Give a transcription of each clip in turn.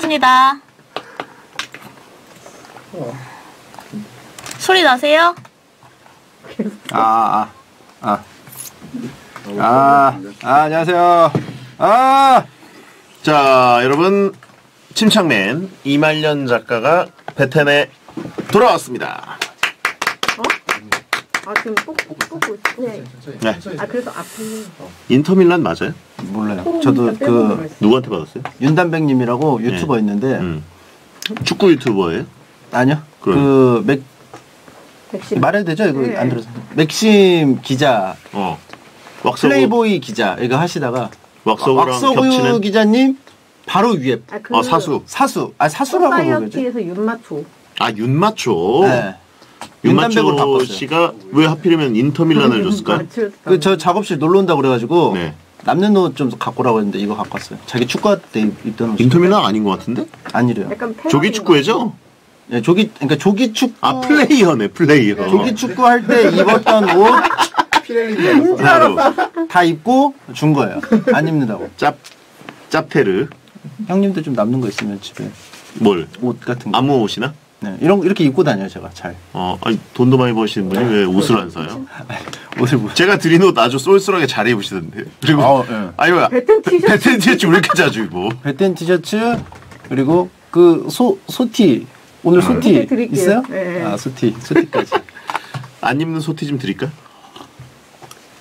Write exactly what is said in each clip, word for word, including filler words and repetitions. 탔습니다. 어. 소리 나세요? 아, 아, 아. 아, 아, 안녕하세요. 아! 자, 여러분. 침착맨 이말년 작가가 베텐에 돌아왔습니다. 어? 아, 지금 뽑고 있네. 네. 아, 그래서 아픈. 인터밀란 맞아요? 몰라요. 저도 그, 누구한테 받았어요? 윤담백님이라고 유튜버 네. 있는데. 음. 축구 유튜버예요? 아니요. 그럼. 그, 맥, 맥심. 말해도 되죠? 이거 네. 안 들어서. 맥심 기자. 어. 왁서구. 플레이보이 기자. 이거 하시다가. 왁서구랑 왁서구 기자님? 바로 위에. 아, 그 어, 사수. 사수. 아, 사수라고 그러죠. 사이어티에서 윤마초. 아, 윤마초. 네. 윤마초 씨가 왜 하필이면 인터밀란을 줬을까요? 그 저 작업실 놀러 온다고 그래가지고 네. 남는 옷 좀 갖고 오라고 했는데 이거 갖고 왔어요. 자기 축구할 때 입던 옷. 인터밀란 아닌 것 같은데? 아니래요. 조기축구회죠? 네, 조기 그러니까 조기축구. 아, 플레이어네, 플레이어. 조기축구 할 때 입었던 옷. 피렐린 다 입고 준 거예요. 안 입는다고. 짭 짭페르. 형님도 좀 남는 거 있으면 집에 뭘? 옷 같은 거 아무 옷이나? 네 이런 이렇게 입고 다녀요 제가 잘. 어 아니 돈도 많이 버시는 분이 왜 옷을 안 사요? 옷을 뭐? 제가 드린 옷 아주 쏠쏠하게 잘 입으시던데. 그리고 아, 네. 아니 뭐야? 베텐 티셔츠. 베텐 티셔츠 왜 이렇게 자주 입어? 베텐 티셔츠 그리고 그 소 소티 오늘 소티 네. 있어요? 네. 아 소티 소티까지. 안 입는 소티 좀 드릴까?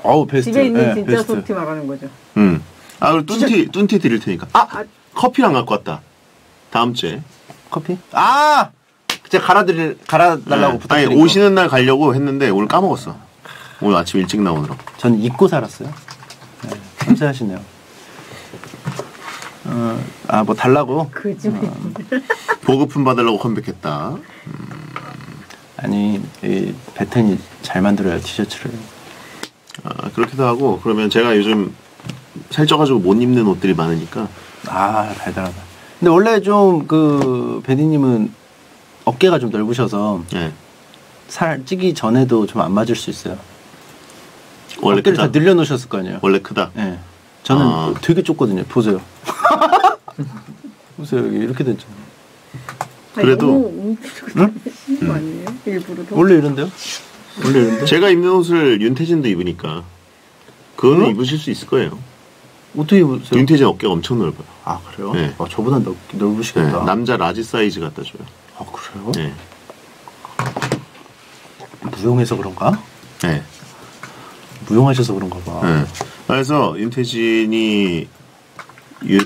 아우 베스트. 집에 있는 네, 진짜 베스트. 소티 말하는 거죠. 음. 아 그리고 뚠티 뚠티 드릴 테니까. 아, 아 커피랑 갖고 왔다. 다음 주에 커피? 아 제가 갈아드릴 갈아달라고 네. 부탁드린 아니, 거. 오시는 날 가려고 했는데 오늘 까먹었어. 오늘 아침 일찍 나오느라. 전 잊고 살았어요. 네, 감사하시네요. 어, 아 뭐 달라고? 그지. 음, 보급품 받으려고 컴백했다. 음. 아니 이 베텐이 잘 만들어요 티셔츠를. 아 그렇기도 하고 그러면 제가 요즘 살쪄가지고 못 입는 옷들이 많으니까. 아 달달하다. 근데 원래 좀 그 베디님은 어깨가 좀 넓으셔서 네. 살 찌기 전에도 좀 안 맞을 수 있어요. 원래 어깨를 크다? 다 늘려놓으셨을 거 아니에요. 원래 크다. 네. 저는 아. 되게 좁거든요. 보세요. 보세요 여기 이렇게 됐잖아요. 그래도 응? 음. 일부러 원래 이런데요? 원래 이런데? 제가 입는 옷을 윤태진도 입으니까. 그거는 어? 입으실 수 있을 거예요. 어떻게 입으세요? 윤태진 어깨가 엄청 넓어요. 아 그래요? 네. 아, 저보다 넓, 넓으시겠다. 네. 남자 라지 사이즈 갖다 줘요. 아 그래요? 네. 무용해서 그런가? 네. 무용하셔서 그런가 봐. 네. 그래서 윤태진이 유,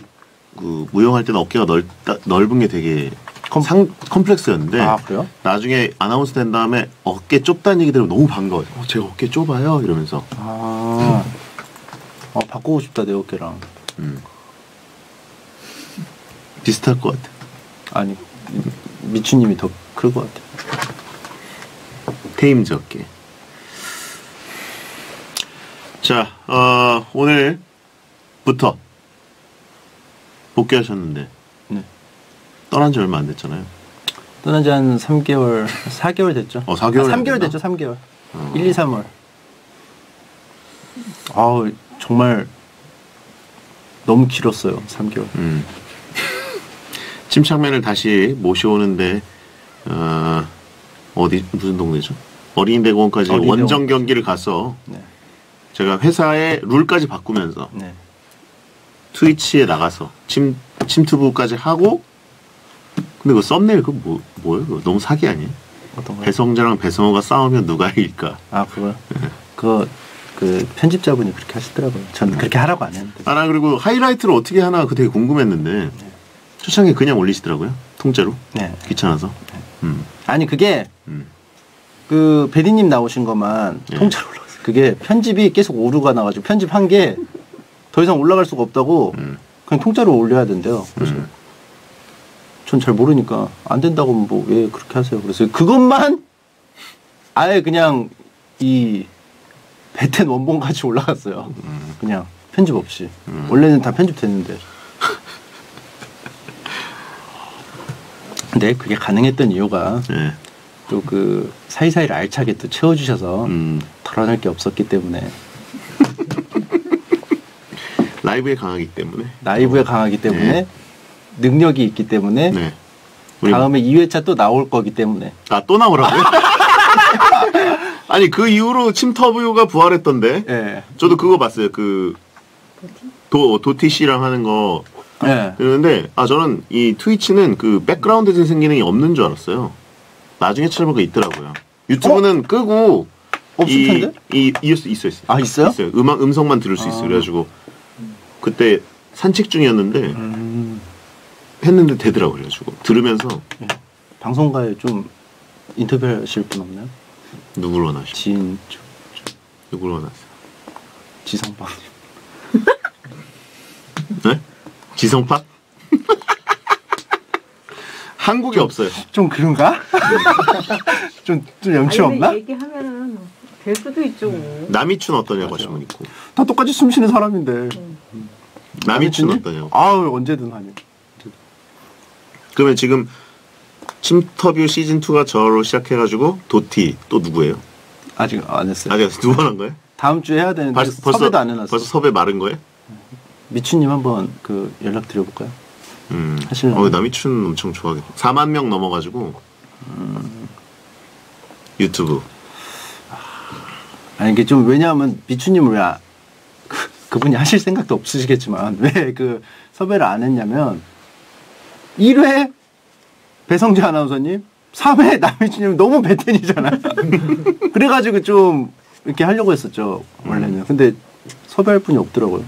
그 무용할 때는 어깨가 넓다, 넓은 게 되게 컴, 상, 컴플렉스였는데 아, 그래요? 나중에 아나운서 된 다음에 어깨 좁다는 얘기 들으면 너무 반가워요. 어, 제가 어깨 좁아요? 이러면서. 아. 음. 어, 바꾸고 싶다 내 어깨랑. 음. 비슷할 것 같아. 아니 미추님이 더 클 것 같아. 테임즈 어깨. 자, 어, 오늘부터 복귀하셨는데 네. 떠난 지 얼마 안 됐잖아요. 떠난 지 한 삼 개월, 사 개월 됐죠. 어, 사 개월. 아, 삼 개월 됐죠, 삼 개월. 어. 일, 이, 삼월. 아우 정말 너무 길었어요 삼 개월. 음. 침착맨을 다시 모셔오는데 어, 어디 무슨 동네죠? 어린이대공원까지 어린이 원정 대공원. 경기를 가서 네. 제가 회사의 룰까지 바꾸면서 네. 트위치에 나가서 침 침투부까지 하고. 근데 그 썸네일 그 뭐 뭐예요? 그거 너무 사기 아니에요? 어떤 거요? 배성재랑 배성호가 싸우면 누가 이길까? 아 그거요? 네. 그거 그 편집자분이 그렇게 하시더라고요. 전 음. 그렇게 하라고 안 했는데. 아, 나 그리고 하이라이트를 어떻게 하나 그 되게 궁금했는데 네. 초창에 그냥 올리시더라고요. 통째로. 네. 귀찮아서. 네. 음. 아니 그게 음. 그 베디님 나오신 것만 네. 통째로 올라갔어요. 그게 편집이 계속 오류가 나가지고 편집한 게 더 이상 올라갈 수가 없다고 음. 그냥 통째로 올려야 된대요. 그래서 음. 전 잘 모르니까 안 된다고 뭐 왜 그렇게 하세요. 그래서 그것만 아예 그냥 이 베텐 원본까지 올라갔어요. 음. 그냥 편집 없이. 음. 원래는 다 편집됐는데. 근데 그게 가능했던 이유가 네. 또 그 사이사이를 알차게 또 채워주셔서 음. 덜어낼 게 없었기 때문에. 라이브에 강하기 때문에. 라이브에 강하기 때문에 네. 능력이 있기 때문에 네. 다음에 이 회차 또 나올 거기 때문에. 아, 또 나오라고요? 아니 그 이후로 침터뷰가 부활했던데. 네. 저도 그거 봤어요. 그 도, 도티 씨랑 하는 거. 네. 그런데 아 저는 이 트위치는 그 백그라운드 생기능이 없는 줄 알았어요. 나중에 찾아보니까 있더라고요. 유튜브는 어? 끄고 없을 텐데? 이, 이 있어 있어 있어. 아 있어요? 있어요. 음악 음성만 들을 수 아. 있어. 그래가지고 그때 산책 중이었는데 음. 했는데 되더라고요. 그래가지고 들으면서 네. 방송가에 좀 인터뷰하실 분 없나요? 누굴 원하시죠? 지인 쪽 누굴 원하세요? 지성빵님. 네? 지성파? 한국에 좀, 없어요. 좀 그런가? 좀, 좀 염치 아니, 없나? 얘기하면은 될 수도 있죠. 음. 남이춘 어떠냐고 하신 분 있고. 다 똑같이 숨 쉬는 사람인데. 음. 남이춘 어떠냐고. 아우 언제든 하니. 그러면 지금 침터뷰 시즌이가 저로 시작해가지고 도티 또 누구예요? 아직 안 했어요. 아직 두 번 한 거예요? 다음 주에 해야 되는데 벌써, 벌써, 섭외도 안 해놨어요. 벌써 섭외 마른 거예요? 미춘님 한번 그 연락 드려볼까요? 음. 사실. 어, 남이춘 엄청 좋아하겠다. 사만 명 넘어가지고 음. 유튜브. 아니 이게 좀 왜냐하면 미춘님을 왜 아, 그, 그분이 하실 생각도 없으시겠지만 왜 그 섭외를 안 했냐면 일 회 배성재 아나운서님, 삼 회 남이춘님 너무 베텐이잖아요. 그래가지고 좀 이렇게 하려고 했었죠 원래는. 음. 근데 섭외할 분이 없더라고요.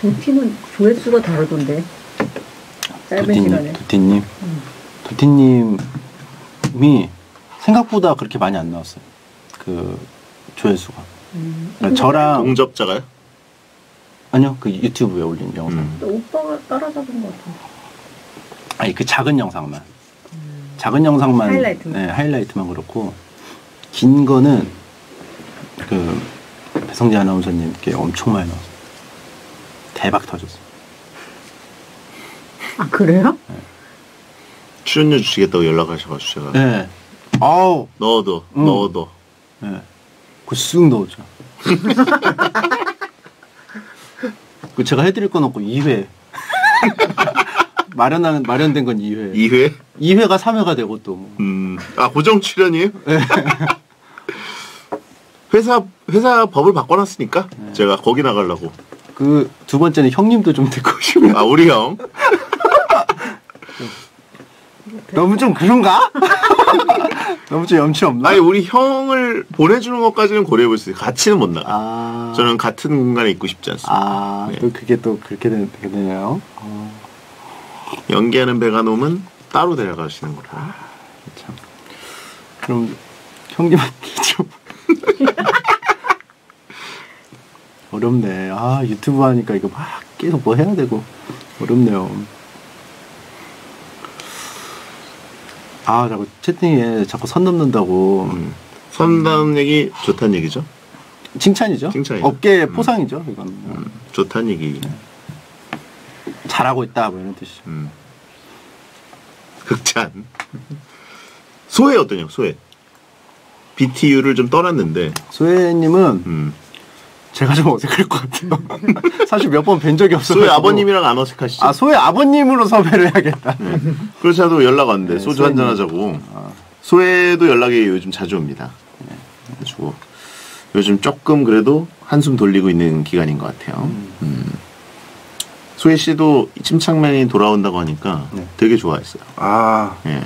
도티는 조회수가 다르던데. 짧은 도티님, 시간에. 도티님. 음. 도티님이 생각보다 그렇게 많이 안 나왔어요. 그 조회수가. 음. 그러니까 저랑 동접자가요? 아니요. 그 유튜브에 올린 영상. 음. 오빠가 따라잡은 것 같아요. 아니 그 작은 영상만. 음. 작은 영상만. 하이라이트만. 네, 하이라이트만 그렇고 긴 거는 그 배성재 아나운서님께 엄청 많이 나왔어요. 대박 터졌어. 아 그래요? 네. 출연료 주시겠다고 연락하셔가지고 제가. 네. 아우 넣어둬, 응. 넣어둬. 네. 그 쓱 넣어줘. 그 제가 해드릴 건 없고 이 회. 마련하는 마련된 건 이 회. 이 회? 이 회가 삼 회가 되고 또. 뭐. 음. 아 고정 출연이에요? 네. 회사 회사 법을 바꿔놨으니까 네. 제가 거기 나가려고. 그 두 번째는 형님도 좀 듣고 싶어요. 아 우리 형? 너무 좀 그런가? 너무 좀 염치 없나? 아니 우리 형을 보내주는 것까지는 고려해볼 수 있어요. 같이는 못 나가. 아... 저는 같은 공간에 있고 싶지 않습니다. 아 네. 또 그게 또 그렇게 되, 되네요. 어... 연기하는 배가놈은 따로 데려가시는 거라. 아, 참. 그럼 형님한테 좀... 어렵네. 아 유튜브 하니까 이거 막 계속 뭐 해야 되고 어렵네요. 아 자꾸 채팅에 자꾸 선 넘는다고. 음. 선 넘는 얘기 좋다는 얘기죠? 칭찬이죠. 칭찬이죠. 업계 포상이죠. 음. 이건. 음. 좋다는 얘기. 네. 잘하고 있다 뭐 이런 뜻이죠. 음. 극찬. 소혜 어떠냐? 소혜. 비티유를 좀 떠났는데. 소혜님은. 음. 제가 좀 어색할 것 같아요. 사실 몇 번 뵌 적이 없어서. 소혜 아버님이랑 안 어색하시죠? 아, 소혜 아버님으로 섭외를 해야겠다. 네. 그렇지 않아도 연락 왔는데, 네, 소주 소혜님. 한잔하자고. 아. 소혜도 연락이 요즘 자주 옵니다. 네. 그래가지고 요즘 조금 그래도 한숨 돌리고 있는 기간인 것 같아요. 음. 음. 소혜 씨도 침착맨이 돌아온다고 하니까 네. 되게 좋아했어요. 아. 예.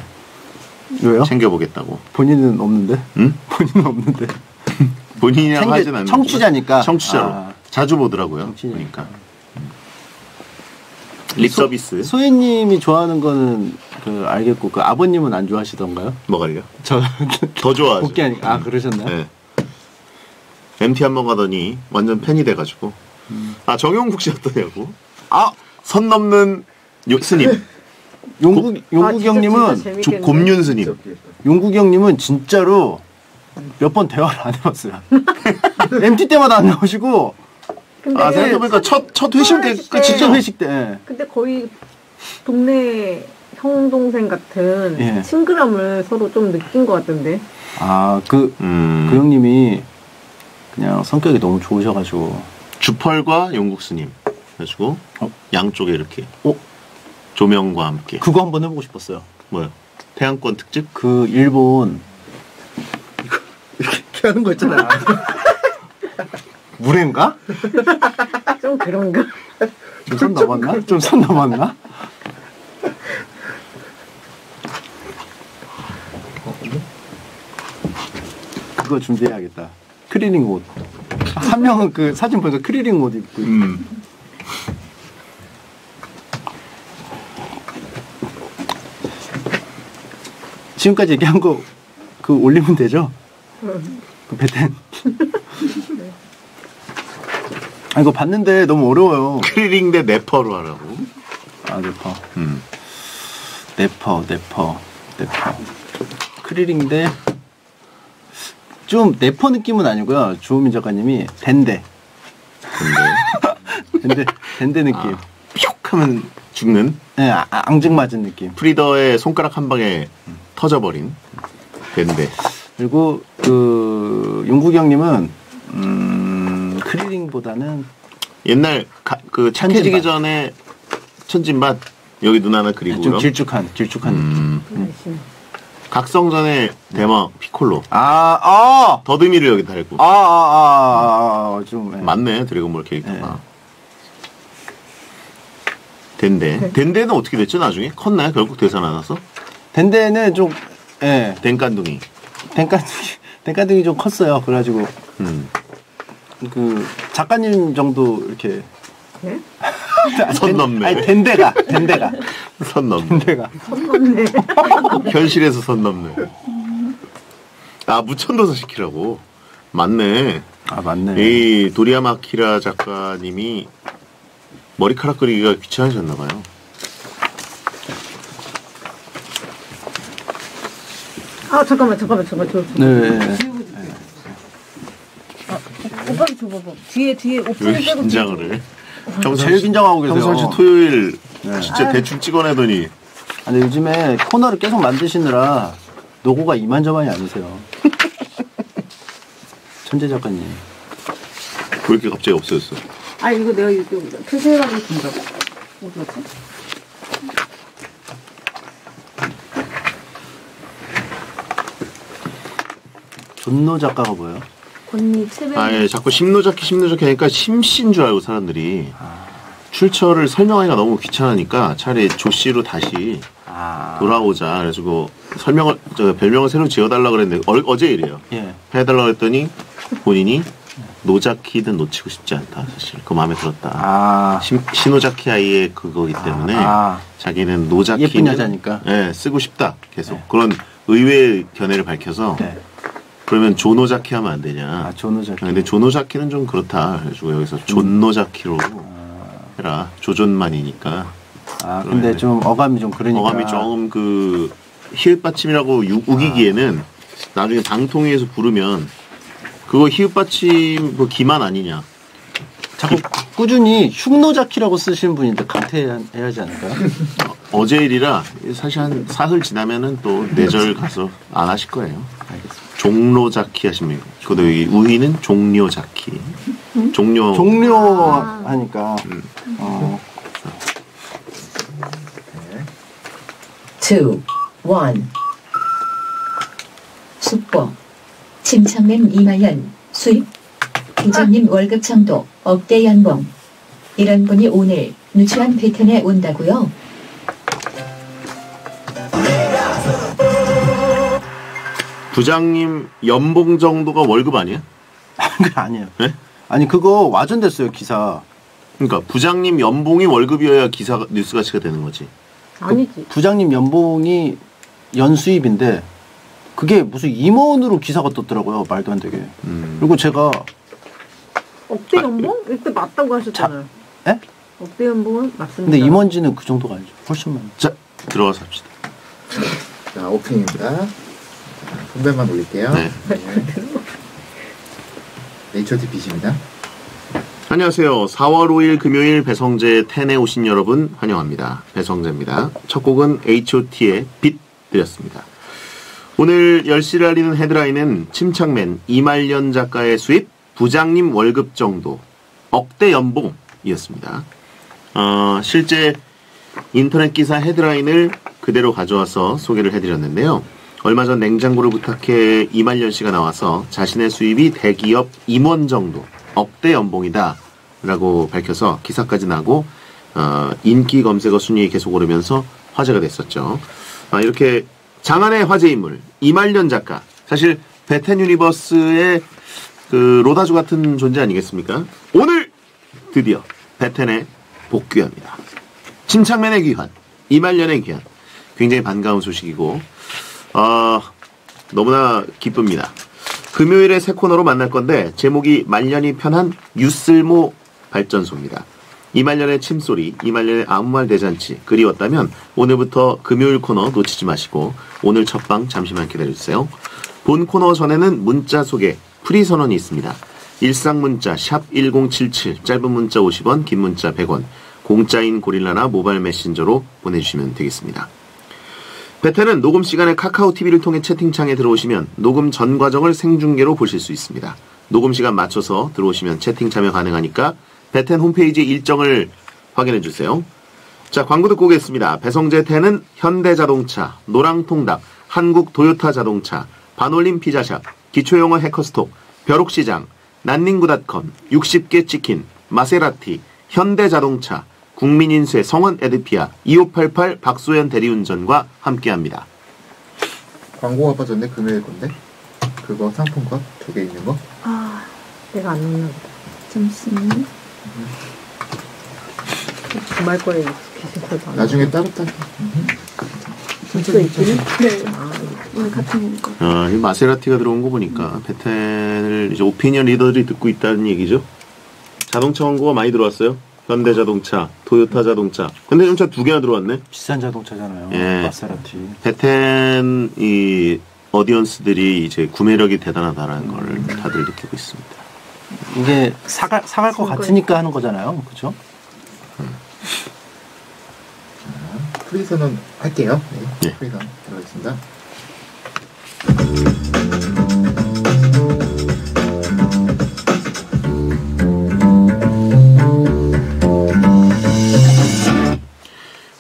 왜요? 챙겨보겠다고. 본인은 없는데? 응? 본인은 없는데. 본인이랑 하진 않는 청취자니까 청취자로 아, 자주 보더라고요. 청취자. 그러니까 립 서비스. 소혜님이 좋아하는 거는 그 알겠고 그 아버님은 안 좋아하시던가요? 뭐가요? 저 더 좋아하죠. 복귀하니까. 아 그러셨나요? 네. 엠티 한번 가더니 완전 팬이 돼가지고 음. 아 정용국 씨 어떠냐고. 아 선 넘는 육스님. 용국 용국 아, 형님은 조, 곰윤스님. 용국 형님은 진짜로 몇 번 대화를 안 해봤어요. 엠티 때마다 안 나오시고. 아 생각해보니까 첫, 첫 회식 때, 때 진짜 회식 때. 근데 거의 동네 형 동생 같은 예. 친근함을 서로 좀 느낀 것 같은데. 아 그 그 음. 형님이 그냥 성격이 너무 좋으셔가지고. 주펄과 용국 스님 해주고 어? 양쪽에 이렇게 어? 조명과 함께. 그거 한번 해보고 싶었어요. 뭐요? 태양권 특집? 그 일본 이거 이렇게 하는 거 있잖아요. 물회인가? 좀 그런가? 좀 선 넘었나? 좀 선 넘었나? 그거 준비해야겠다. 크리링 옷. 한 명은 그 사진 보면서 크리링 옷 입고. 음. 지금까지 얘기한 거 그 올리면 되죠? 그 베텐. 아, 이거 봤는데 너무 어려워요. 크리링 대 네퍼로 하라고. 아, 네퍼. 음. 네퍼, 네퍼, 네퍼. 크리링 대 좀 네퍼 느낌은 아니고요. 주호민 작가님이 덴데. 덴데. 덴데, 덴데 느낌. 아, 퓨욱 하면 죽는? 네, 아, 앙증맞은 느낌. 프리더의 손가락 한 방에 음. 터져버린 덴데. 그리고 그 용국이 형님은 음, 크리링보다는 옛날 가, 그 착해지기 전에 천진밭 여기 눈 하나 그리고 좀 길쭉한 길쭉한 음. 느낌. 음. 각성전의 대망 피콜로. 아, 아! 더듬이를 여기 달고. 아, 아, 아, 아, 아 좀. 예. 맞네, 드래곤볼 캐릭터가. 예. 덴데. 덴데는 어떻게 됐죠, 나중에? 컸나요? 결국 대사 나왔어? 덴데는 좀, 예. 덴깐둥이. 덴깐둥이, 덴깐둥이 좀 컸어요. 그래가지고. 음. 그, 작가님 정도 이렇게. 네? 선 넘네. 아니, 덴데가, 덴데가. 선 넘네. 덴데가. 선 넘네. 현실에서 선 넘네. 아, 무천도사 시키라고. 맞네. 아, 맞네. 이 도리야마키라 작가님이 머리카락 그리기가 귀찮으셨나봐요. 아, 잠깐만, 잠깐만, 잠깐만. 저, 저. 네. 네. 아, 오빠도 줘봐봐. 뒤에, 뒤에, 오빠도 빼고. 긴장을 해. 정상, 제일 긴장하고 계세요. 평상시 토요일 네. 진짜 아유. 대충 찍어내더니. 아, 근데 요즘에 코너를 계속 만드시느라 노고가 이만저만이 아니세요. 천재 작가님. 왜 이렇게 갑자기 없어졌어? 아, 이거 내가 이거 표시해가지고 준다고. 어디 갔지? 존노 작가가 뭐예요? 아, 예, 자꾸 신노자키 신노자키 하니까 심신 줄 알고 사람들이 아. 출처를 설명하기가 너무 귀찮으니까 차라리 조씨로 다시 아. 돌아오자. 그래가지고 설명을 저 별명을 새로 지어달라 그랬는데 어, 어제 이래요. 예. 해달라 그랬더니 본인이 노자키든 놓치고 싶지 않다. 사실 그 마음에 들었다. 아. 신, 신노자키 아이의 그거기 때문에 아. 아. 자기는 노자키는 예쁜 여자니까 예, 쓰고 싶다. 계속 예. 그런 의외의 견해를 밝혀서. 네. 그러면 조노자키 하면 안 되냐? 아, 조노자키. 근데 조노자키는 좀 그렇다. 그래가지고 여기서 존노자키로 해라. 조존만이니까. 아, 근데 좀 어감이 좀 그러니까. 어감이 조금 그 히읗 받침이라고 유, 우기기에는 아. 나중에 당통위에서 부르면 그거 히읗 받침 그 기만 아니냐? 자꾸 꾸준히 흉노자키라고 쓰시는 분인데 강퇴해야 하지 않을까요? 어, 어제 일이라 사실 한 사흘 지나면은 또 내절 가서 안 하실 거예요. 알겠습니다. 종로자키 하시면 그것도 여기 우희는 종료자키. 응? 종료 종료 아 하니까 응. 어. 투 원 숙보 침착맨 이말년 수입 부장님 월급 청도 억대 연봉. 이런 분이 오늘 누추한 베텐에 온다고요? 부장님 연봉 정도가 월급 아니야? 아니에요. 네? 아니 그거 와전됐어요 기사. 그러니까 부장님 연봉이 월급이어야 기사 뉴스 가치가 되는 거지. 아니지. 그 부장님 연봉이 연수입인데 그게 무슨 임원으로 기사가 떴더라고요. 말도 안 되게. 음. 그리고 제가 억대 연봉? 이때 맞다고 하셨잖아요. 자, 에? 억대 연봉은 맞습니다. 근데 임원진은 그 정도가 아니죠. 훨씬 많죠. 자 들어가서 합시다. 자 오픈입니다. 선배만 올릴게요. 네. 네. 에이치오티 빛입니다. 안녕하세요. 사월 오일 금요일 배성재 텐에 오신 여러분 환영합니다. 배성재입니다. 첫 곡은 에이치오티의 빛 드렸습니다. 오늘 열 시를 알리는 헤드라인은 침착맨 이말년 작가의 수입 부장님 월급 정도, 억대 연봉이었습니다. 어, 실제 인터넷 기사 헤드라인을 그대로 가져와서 소개를 해드렸는데요. 얼마 전 냉장고를 부탁해 이말년 씨가 나와서 자신의 수입이 대기업 임원 정도, 억대 연봉이다 라고 밝혀서 기사까지 나고 어, 인기 검색어 순위 계속 오르면서 화제가 됐었죠. 아, 이렇게 장안의 화제인물 이말년 작가, 사실 베텐 유니버스의 그 로다주 같은 존재 아니겠습니까? 오늘 드디어 베텐에 복귀합니다. 침착맨의 귀환, 이말년의 귀환, 굉장히 반가운 소식이고 어, 너무나 기쁩니다. 금요일에 새 코너로 만날 건데 제목이 말년이 편한 유쓸모 발전소입니다. 이말년의 침소리, 이말년의 아무 말 대잔치 그리웠다면 오늘부터 금요일 코너 놓치지 마시고 오늘 첫방 잠시만 기다려주세요. 본 코너 전에는 문자 소개, 프리 선언이 있습니다. 일상문자 샵 천칠십칠, 짧은 문자 오십 원, 긴 문자 백 원, 공짜인 고릴라나 모바일 메신저로 보내주시면 되겠습니다. 베텐은 녹음 시간에 카카오 티비를 통해 채팅창에 들어오시면 녹음 전 과정을 생중계로 보실 수 있습니다. 녹음 시간 맞춰서 들어오시면 채팅 참여 가능하니까 베텐 홈페이지 일정을 확인해주세요. 자, 광고 듣고 오겠습니다. 배성재 텐은 현대자동차, 노랑통닭, 한국도요타자동차, 반올림 피자샵, 기초영어 해커스톡, 벼룩시장, 난닝구닷컴, 육십 개 치킨, 마세라티, 현대자동차, 국민인쇄, 성원 에드피아, 이오팔팔 박소연 대리운전과 함께합니다. 광고가 빠졌네. 금요일 건데 그거 상품권 두 개 있는 거? 아, 내가 안 넣나 보다. 잠시만. 음. 주말 거에 계속 안 나중에 따로 따로. 진짜 있기는? 네. 아, 오늘 같은 거. 아, 이 마세라티가 들어온 거 보니까 음. 베텐을 이제 오피니언 리더들이 듣고 있다는 얘기죠. 자동차 광고가 많이 들어왔어요. 현대자동차, 도요타자동차. 근데 자동차 두 개나 들어왔네. 비싼 자동차잖아요. 예. 마세라티. 베텐 이 어디언스들이 이제 구매력이 대단하다라는 음. 걸 다들 느끼고 있습니다. 이게 사갈 사갈 것 같으니까 하는 거잖아요, 그렇죠? 음. 자, 프리선언 할게요. 네, 예. 프리선 들어가겠습니다.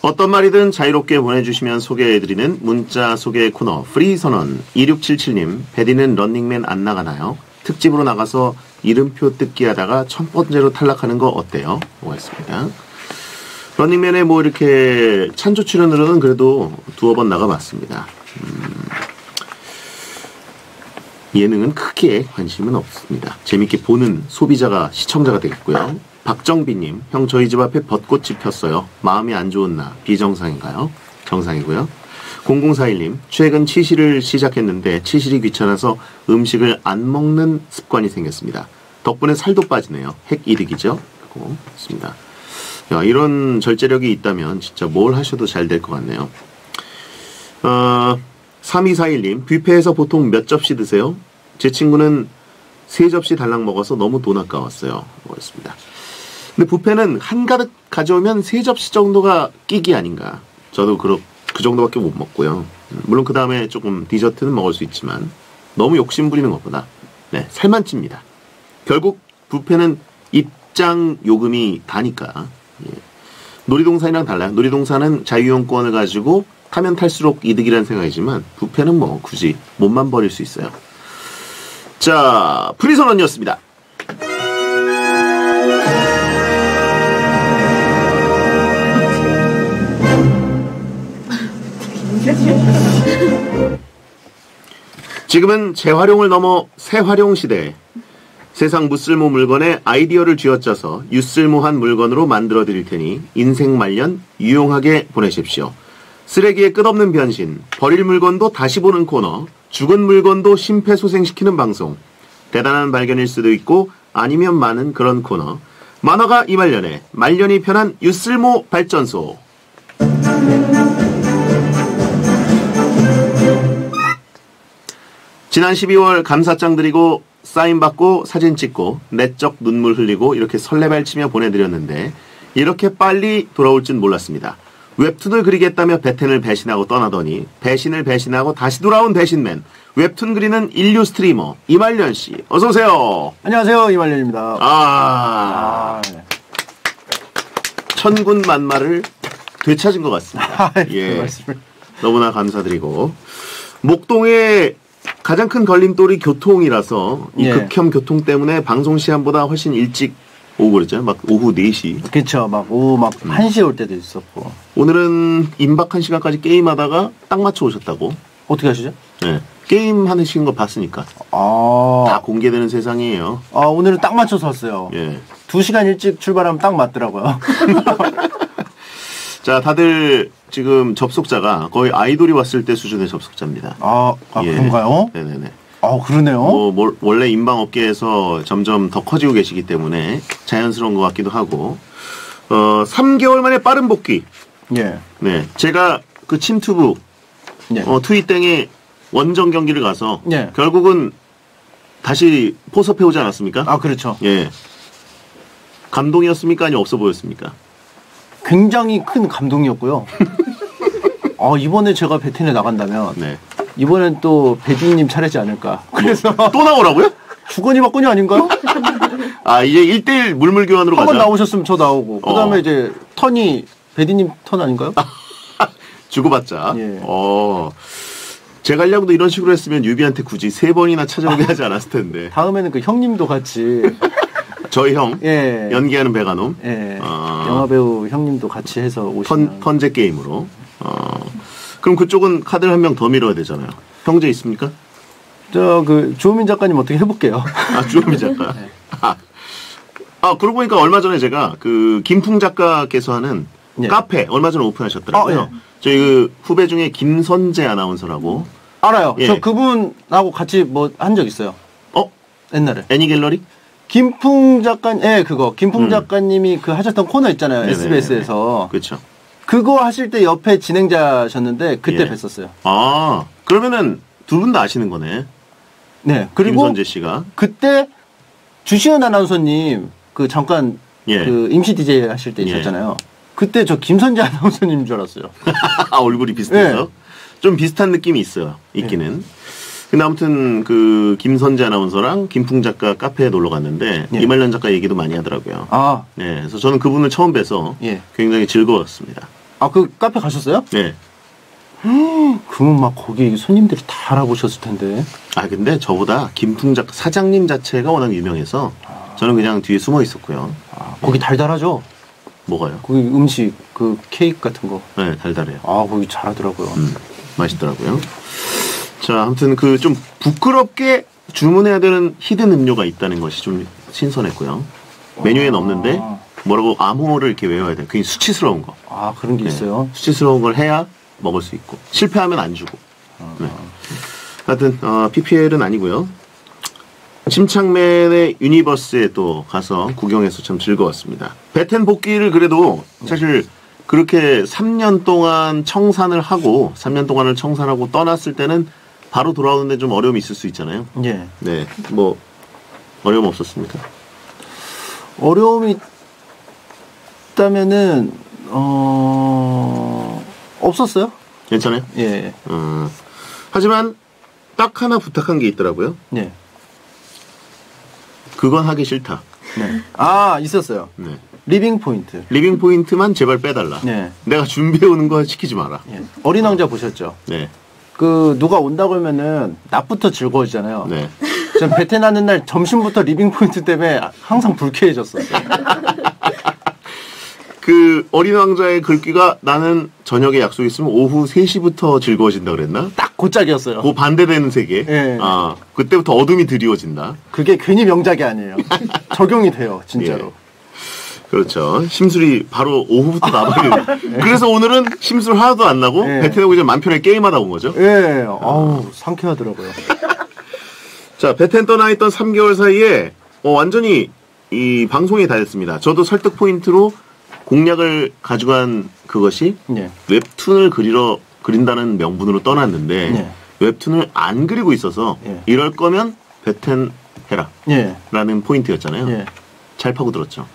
어떤 말이든 자유롭게 보내주시면 소개해드리는 문자 소개 코너 프리선언. 이육칠칠 님, 베디는 런닝맨 안 나가나요? 특집으로 나가서 이름표 뜯기 하다가 첫 번째로 탈락하는 거 어때요? 고맙습니다. 런닝맨에 뭐 이렇게 찬조 출연으로는 그래도 두어 번 나가봤습니다. 음, 예능은 크게 관심은 없습니다. 재밌게 보는 소비자가 시청자가 되겠고요. 박정비님, 형 저희 집 앞에 벚꽃이 폈어요. 마음이 안 좋은 나 비정상인가요? 정상이고요. 공공사일 님, 최근 치실을 시작했는데 치실이 귀찮아서 음식을 안 먹는 습관이 생겼습니다. 덕분에 살도 빠지네요. 핵이득이죠? 라고 했습니다. 야, 이런 절제력이 있다면 진짜 뭘 하셔도 잘 될 것 같네요. 어, 삼이사일 님, 뷔페에서 보통 몇 접시 드세요? 제 친구는 세 접시 달랑 먹어서 너무 돈 아까웠어요. 라고 했습니다. 근데 뷔페는 한가득 가져오면 세 접시 정도가 끼기 아닌가. 저도 그렇, 그 정도밖에 못 먹고요. 물론 그 다음에 조금 디저트는 먹을 수 있지만 너무 욕심 부리는 것보다 네, 살만 찝니다. 결국 뷔페는 입장 요금이 다니까. 예. 놀이동산이랑 달라요. 놀이동산은 자유용권을 가지고 타면 탈수록 이득이라는 생각이지만 뷔페는 뭐 굳이 몸만 버릴 수 있어요. 자, 프리선언이었습니다. 지금은 재활용을 넘어 새활용 시대에 세상 무쓸모 물건에 아이디어를 쥐어짜서 유쓸모한 물건으로 만들어 드릴 테니 인생 말년 유용하게 보내십시오. 쓰레기의 끝없는 변신, 버릴 물건도 다시 보는 코너, 죽은 물건도 심폐소생시키는 방송, 대단한 발견일 수도 있고 아니면 많은 그런 코너, 만화가 이말년에 말년이 편한 유쓸모 발전소. 지난 십이월 감사장 드리고 사인받고 사진 찍고 내적 눈물 흘리고 이렇게 설레발치며 보내드렸는데 이렇게 빨리 돌아올 줄 몰랐습니다. 웹툰을 그리겠다며 베텐을 배신하고 떠나더니 배신을 배신하고 다시 돌아온 배신맨, 웹툰 그리는 인류 스트리머 이말년 씨, 어서 오세요. 안녕하세요, 이말년입니다. 아, 아 네. 천군 만마를 되찾은 것 같습니다. 예, 너무나 감사드리고, 목동의 가장 큰 걸림돌이 교통이라서 이 예. 극혐 교통 때문에 방송 시간보다 훨씬 일찍 오고 그랬죠? 막 오후 네 시. 그쵸. 막 오후 막 음. 한 시에 올 때도 있었고. 오늘은 임박한 시간까지 게임하다가 딱 맞춰 오셨다고. 어떻게 하시죠? 네. 게임 하는 시간 거 봤으니까. 아. 다 공개되는 세상이에요. 아, 오늘은 딱 맞춰서 왔어요. 예. 두 시간 일찍 출발하면 딱 맞더라고요. 자, 다들 지금 접속자가 거의 아이돌이 왔을 때 수준의 접속자입니다. 아, 아 예. 그런가요? 네네네. 아, 그러네요. 뭐, 뭐, 원래 인방업계에서 점점 더 커지고 계시기 때문에 자연스러운 것 같기도 하고, 어, 삼 개월 만에 빠른 복귀. 예. 네. 제가 그 침투부, 예. 어, 투이땡의 원정 경기를 가서, 예. 결국은 다시 포섭해오지 않았습니까? 아, 그렇죠. 예. 감동이었습니까? 아니면 없어 보였습니까? 굉장히 큰 감동이었고요. 아, 이번에 제가 베텐에 나간다면, 네. 이번엔 또 배준님 차례지 않을까. 그래서 뭐, 또 나오라고요? 주거니 받거니 아닌가요? 아, 이제 일대일 물물 교환으로 가자. 한 번 나오셨으면 저 나오고, 그 다음에 어. 이제 턴이 배디님 턴 아닌가요? 주고받자. 예. 어, 제 관련도 이런 식으로 했으면 유비한테 굳이 세 번이나 찾아오게 하지 않았을 텐데. 다음에는 그 형님도 같이. 저희 형, 예. 연기하는 배가놈. 예. 어. 영화배우 형님도 같이 해서 오시면. 턴제 게임으로. 어. 그럼 그쪽은 카드를 한 명 더 밀어야 되잖아요. 형제 있습니까? 저, 그, 주호민 작가님 어떻게 해볼게요. 아, 주호민 작가? 네. 아. 아, 그러고 보니까 얼마 전에 제가 그, 김풍 작가께서 하는 네. 카페, 얼마 전에 오픈하셨더라고요. 아, 네. 저희 그, 후배 중에 김선재 아나운서라고. 알아요. 예. 저 그분하고 같이 뭐 한 적 있어요. 어? 옛날에. 애니갤러리? 김풍 작가님, 예, 그거. 김풍 음. 작가님이 그 하셨던 코너 있잖아요. 네네, 에스비에스에서. 그렇죠. 그거 하실 때 옆에 진행자셨는데 그때 예. 뵀었어요. 아, 그러면은 두 분 다 아시는 거네. 네. 그리고 김선재 씨가 그때 주시은 아나운서님 그 잠깐 예. 그 임시 디제이 하실 때 있었잖아요. 예. 그때 저 김선재 아나운서님인 줄 알았어요. 아, 얼굴이 비슷해서 예. 좀 비슷한 느낌이 있어요. 있기는. 예. 근데 아무튼 그 김선재 아나운서랑 김풍 작가 카페에 놀러 갔는데 예. 이말년 작가 얘기도 많이 하더라고요. 아, 네, 그래서 저는 그분을 처음 뵈서 예. 굉장히 즐거웠습니다. 아, 그 카페 가셨어요? 네. 그러면 막 거기 손님들이 다 알아보셨을 텐데. 아, 근데 저보다 김풍 작가 사장님 자체가 워낙 유명해서 저는 그냥 뒤에 숨어 있었고요. 아, 거기 달달하죠? 뭐가요? 거기 음식 그 케이크 같은 거. 네, 달달해요. 아, 거기 잘하더라고요. 음, 맛있더라고요. 자, 아무튼 그 좀 부끄럽게 주문해야 되는 히든 음료가 있다는 것이 좀 신선했고요. 메뉴에는 없는데 뭐라고 암호를 이렇게 외워야 돼요. 굉장히 수치스러운 거. 아, 그런 게 네. 있어요? 수치스러운 걸 해야 먹을 수 있고 실패하면 안 주고. 아, 네. 하여튼 어, 피피엘은 아니고요. 침착맨의 유니버스에 또 가서 구경해서 참 즐거웠습니다. 베텐 복귀를 그래도 사실 그렇게 삼 년 동안 청산을 하고 삼 년 동안을 청산하고 떠났을 때는 바로 돌아오는데 좀 어려움이 있을 수 있잖아요. 예. 네. 뭐 어려움 없었습니까? 어려움이 있다면은 어 없었어요. 괜찮아요? 예. 어... 하지만 딱 하나 부탁한 게 있더라고요. 네. 그건 하기 싫다. 네. 아, 있었어요. 네. 리빙 포인트. 리빙 포인트만 제발 빼달라. 네. 내가 준비해 오는 거 시키지 마라. 예. 어린 왕자 보셨죠? 네. 그 누가 온다고 하면은 낮부터 즐거워지잖아요. 네. 전 베테나는 날 점심부터 리빙 포인트 때문에 항상 불쾌해졌었어요. 그 어린 왕자의 글귀가 나는 저녁에 약속 있으면 오후 세 시부터 즐거워진다 그랬나? 딱 그 짝이었어요. 그 반대되는 세계. 예. 아, 그때부터 어둠이 드리워진다. 그게 괜히 명작이 아니에요. 적용이 돼요, 진짜로. 예. 그렇죠. 심술이 바로 오후부터 나버리는. 예. 그래서 오늘은 심술 하나도 안 나고 예. 베텐하고 이제 만편에 게임하다 온 거죠. 예. 아. 아우, 상쾌하더라고요. 자, 베텐 떠나 있던 삼 개월 사이에 어, 완전히 이 방송이 다 됐습니다. 저도 설득 포인트로 공략을 가져간 그것이 예. 웹툰을 그리러 그린다는 명분으로 떠났는데 예. 웹툰을 안 그리고 있어서 예. 이럴 거면 베텐 해라 예. 라는 포인트였잖아요. 예. 잘 파고들었죠.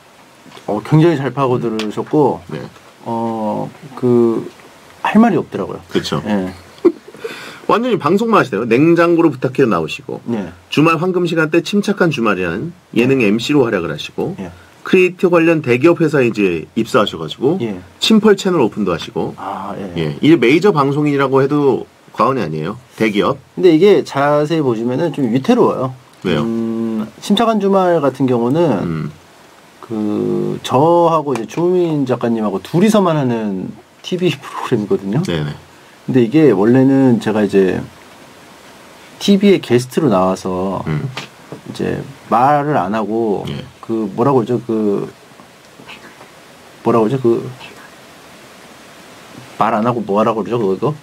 어, 굉장히 잘 파고들으셨고 네. 어, 그, 할 말이 없더라고요. 그렇죠. 예. 완전히 방송 맛이네요. 냉장고를 부탁해 나오시고, 예. 주말 황금 시간 때 침착한 주말이라는 예능 예. 엠시로 활약을 하시고, 예. 크리에이티브 관련 대기업 회사에 이제 입사하셔가지고, 예. 침펄 채널 오픈도 하시고, 아, 예. 예. 이게 메이저 방송인이라고 해도 과언이 아니에요. 대기업. 근데 이게 자세히 보시면은 좀 위태로워요. 왜요? 음, 침착한 주말 같은 경우는, 음. 그, 저하고 이제 주호민 작가님하고 둘이서만 하는 티비 프로그램이거든요. 네네. 근데 이게 원래는 제가 이제 티비에 게스트로 나와서 음. 이제 말을 안 하고 예. 그 뭐라고 그러죠? 그 뭐라고 그러죠? 그 말 안 하고 뭐 하라고 그러죠? 그거?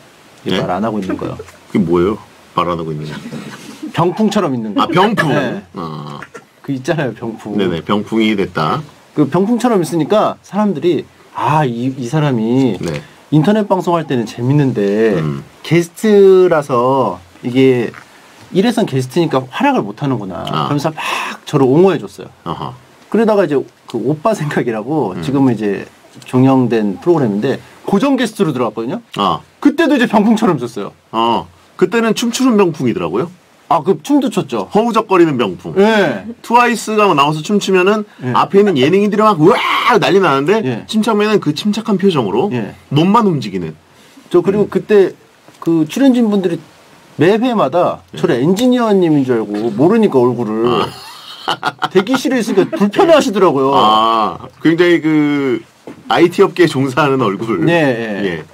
예? 말 안 하고 있는 거요. 그게 뭐예요? 말 안 하고 있는 거. 병풍처럼 있는 거. 아, 병풍. 네. 아. 그 있잖아요, 병풍. 네네, 병풍이 됐다. 그 병풍처럼 있으니까 사람들이 아, 이, 이 사람이 네. 인터넷 방송할 때는 재밌는데 음. 게스트라서 이게 일회성 게스트니까 활약을 못하는구나. 아. 그러면서 막 저를 옹호해줬어요. 아하. 그러다가 이제 그 오빠 생각이라고 음. 지금은 이제 종영된 프로그램인데 고정 게스트로 들어갔거든요. 아. 그때도 이제 병풍처럼 줬어요. 아. 그때는 춤추는 병풍이더라고요. 아, 그 춤도 췄죠. 허우적거리는 병풍. 예. 트와이스가 나와서 춤추면은 예. 앞에 있는 예능인들이 막 으아 난리 나는데 예. 침착맨은 그 침착한 표정으로 예. 몸만 움직이는. 저 그리고 음. 그때 그 출연진 분들이 매 회마다 예. 저를 엔지니어님인 줄 알고 모르니까 얼굴을 아. 대기실에 있으니까 불편해하시더라고요. 아, 굉장히 그 아이티 업계에 종사하는 얼굴. 네. 예. 예.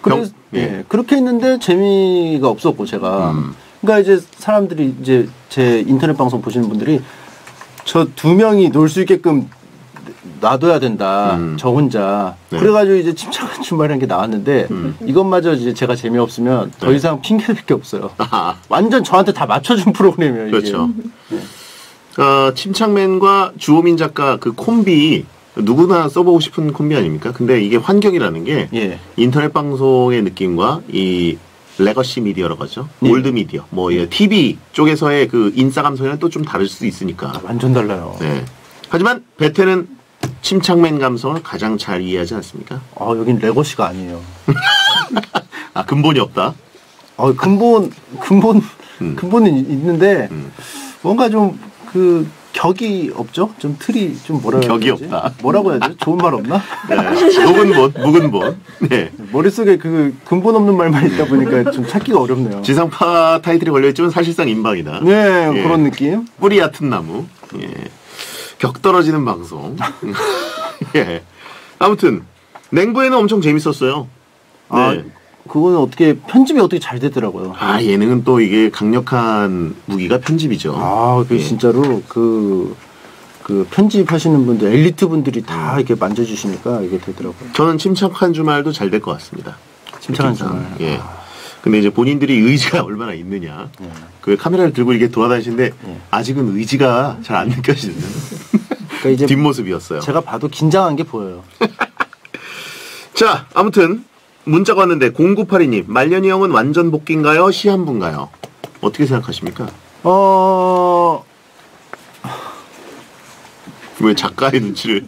그래서 예. 예. 그렇게 했는데 재미가 없었고 제가. 음. 그러니까 이제 사람들이 이제 제 인터넷 방송 보시는 분들이 저 두 명이 놀 수 있게끔 놔둬야 된다. 음. 저 혼자. 네. 그래가지고 이제 침착한 주말이라는 게 나왔는데 음. 이것마저 이제 제가 재미없으면 네. 더 이상 핑계될 게 없어요. 아하. 완전 저한테 다 맞춰준 프로그램이에요. 그렇죠. 이게. 네. 어, 침착맨과 주호민 작가 그 콤비 누구나 써보고 싶은 콤비 아닙니까? 근데 이게 환경이라는 게 예. 인터넷 방송의 느낌과 이 레거시 미디어라고 하죠. 예. 올드 미디어. 뭐, 예, 티비 쪽에서의 그 인싸감성이랑 또 좀 다를 수도 있으니까. 아, 완전 달라요. 네. 하지만, 베텐은 침착맨 감성을 가장 잘 이해하지 않습니까? 아, 여긴 레거시가 아니에요. 아, 근본이 없다? 아, 근본, 근본, 음. 근본은 있는데, 음. 뭔가 좀, 그, 격이 없죠? 좀 틀이, 좀 뭐라 해야 되지? 격이 없다. 뭐라고 해야 되죠? 좋은 말 없나? 네. 녹은 본, 묵은 본. 네. 머릿속에 그 근본 없는 말만 있다 보니까 좀 찾기가 어렵네요. 지상파 타이틀이 걸려있지만 사실상 인방이다. 네, 예. 그런 느낌. 뿌리 얕은 나무. 예. 격 떨어지는 방송. 예. 아무튼, 냉부에는 엄청 재밌었어요. 네. 아, 그거는 어떻게, 편집이 어떻게 잘 되더라고요. 아, 예능은 또 이게 강력한 무기가 편집이죠. 아, 그 예. 진짜로 그, 그 편집하시는 분들, 엘리트 분들이 다 이렇게 만져주시니까 이게 되더라고요. 저는 침착한 주말도 잘 될 것 같습니다. 침착한 주말. 예. 아. 근데 이제 본인들이 의지가 얼마나 있느냐. 예. 그 카메라를 들고 이렇게 돌아다니시는데 예. 아직은 의지가 잘 안 느껴지는 그러니까 이제 뒷모습이었어요. 제가 봐도 긴장한 게 보여요. 자, 아무튼. 문자가 왔는데 공구팔이 님 말년이 형은 완전 복귀인가요? 시한부인가요? 어떻게 생각하십니까? 어... 왜 작가의 눈치를?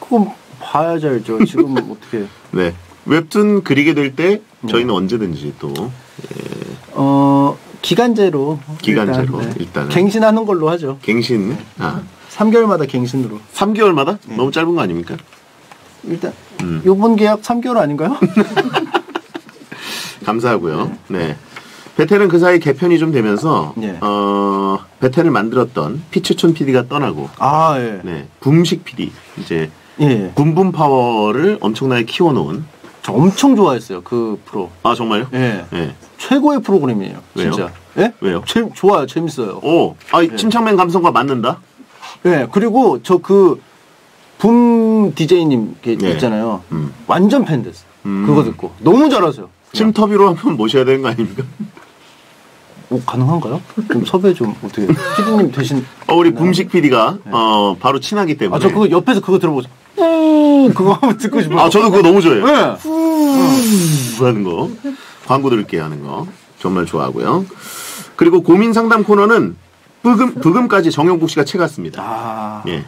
그건 봐야죠 알죠. 지금 어떻게? 네 웹툰 그리게 될 때 저희는 네. 언제든지 또 예. 어 기간제로 기간제로 일단, 네. 일단은 갱신하는 걸로 하죠. 갱신 네. 아 삼 개월마다 갱신으로. 삼 개월마다? 네. 너무 짧은 거 아닙니까? 일단 음. 요번 계약 삼 개월 아닌가요? 감사하고요. 네. 네. 베텐은 그 사이 개편이 좀 되면서 네. 어, 베텐을 만들었던 피츠촌 피디가 떠나고 아, 예. 네. 붐식 피디 이제 예. 붐붐 파워를 엄청나게 키워 놓은 저 엄청 좋아했어요. 그 프로. 아, 정말요? 예. 예. 최고의 프로그램이에요. 왜요? 진짜. 예? 왜요? 제, 좋아요. 재밌어요. 오. 아, 예. 침착맨 감성과 맞는다. 예. 그리고 저 그 붐 디제이님 네. 있잖아요. 음. 완전 팬 됐어요. 음. 그거 듣고. 너무 잘하세요. 침터뷰로 한번 모셔야 되는 거 아닙니까? 오, 가능한가요? 좀 섭외 좀 어떻게. 피디님 대신. 어, 우리 붐식 피디가 네. 어, 바로 친하기 때문에. 아, 저 그거 옆에서 그거 들어보죠. 그거 한번 듣고 싶어요. 아, 저도 그거 너무 좋아해요. 네. 하는 거. 광고 들을게 하는 거. 정말 좋아하고요. 그리고 고민 상담 코너는 부금, 부금까지 정용국 씨가 채갔습니다. 아. 예.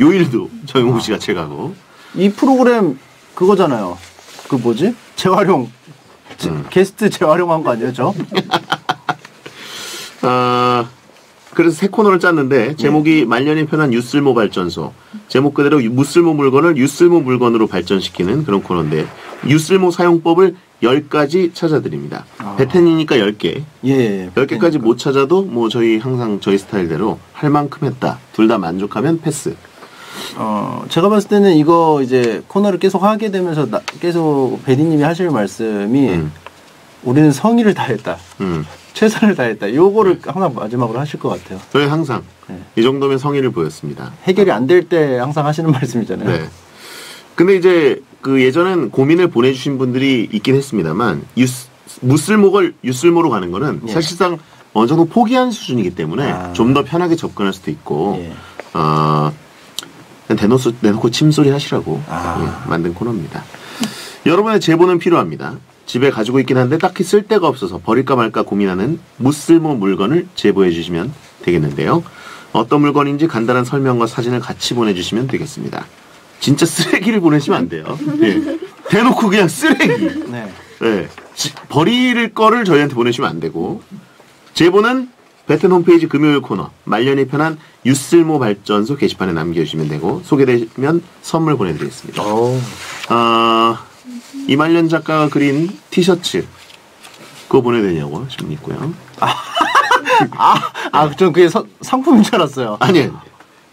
요일도 정용국 씨가 책하고 이 프로그램 그거잖아요. 그 뭐지? 재활용. 제, 음. 게스트 재활용한 거 아니에요, 저? 아, 그래서 세 코너를 짰는데 제목이 네. 말년이 편한 유쓸모 발전소. 제목 그대로 무쓸모 물건을 유쓸모 물건으로 발전시키는 그런 코너인데 유쓸모 사용법을 열 가지 찾아드립니다. 아. 베텐이니까 열 개. 예, 예, 열 개까지 못 찾아도 뭐 저희 항상 저희 스타일대로 할 만큼 했다. 둘 다 만족하면 패스. 어, 제가 봤을 때는 이거 이제 코너를 계속 하게 되면서 나, 계속 베디님이 하실 말씀이 음. 우리는 성의를 다했다. 음. 최선을 다했다. 요거를 네. 항상 마지막으로 하실 것 같아요. 저희 항상 네. 이 정도면 성의를 보였습니다. 해결이 안 될 때 항상 하시는 말씀이잖아요. 네. 근데 이제 그 예전엔 고민을 보내주신 분들이 있긴 했습니다만 유스, 무쓸목을 유쓸모로 가는 거는 예. 사실상 어느 정도 포기한 수준이기 때문에 아. 좀 더 편하게 접근할 수도 있고 예. 어, 대놓고, 대놓고 침소리 하시라고 아. 예, 만든 코너입니다. 여러분의 제보는 필요합니다. 집에 가지고 있긴 한데 딱히 쓸 데가 없어서 버릴까 말까 고민하는 무쓸모 물건을 제보해 주시면 되겠는데요. 어떤 물건인지 간단한 설명과 사진을 같이 보내주시면 되겠습니다. 진짜 쓰레기를 보내시면 안 돼요. 예. 대놓고 그냥 쓰레기. 네. 예. 지, 버릴 거를 저희한테 보내시면 안 되고 제보는 베텐 홈페이지 금요일 코너 말년이 편한 유쓸모 발전소 게시판에 남겨주시면 되고 소개되면 선물 보내드리겠습니다. 어, 이말년 작가가 그린 티셔츠 그거 보내드리냐고 하시면 있고요. 아, 아, 아, 전 그게 서, 상품인 줄 알았어요. 아니에요. 아니.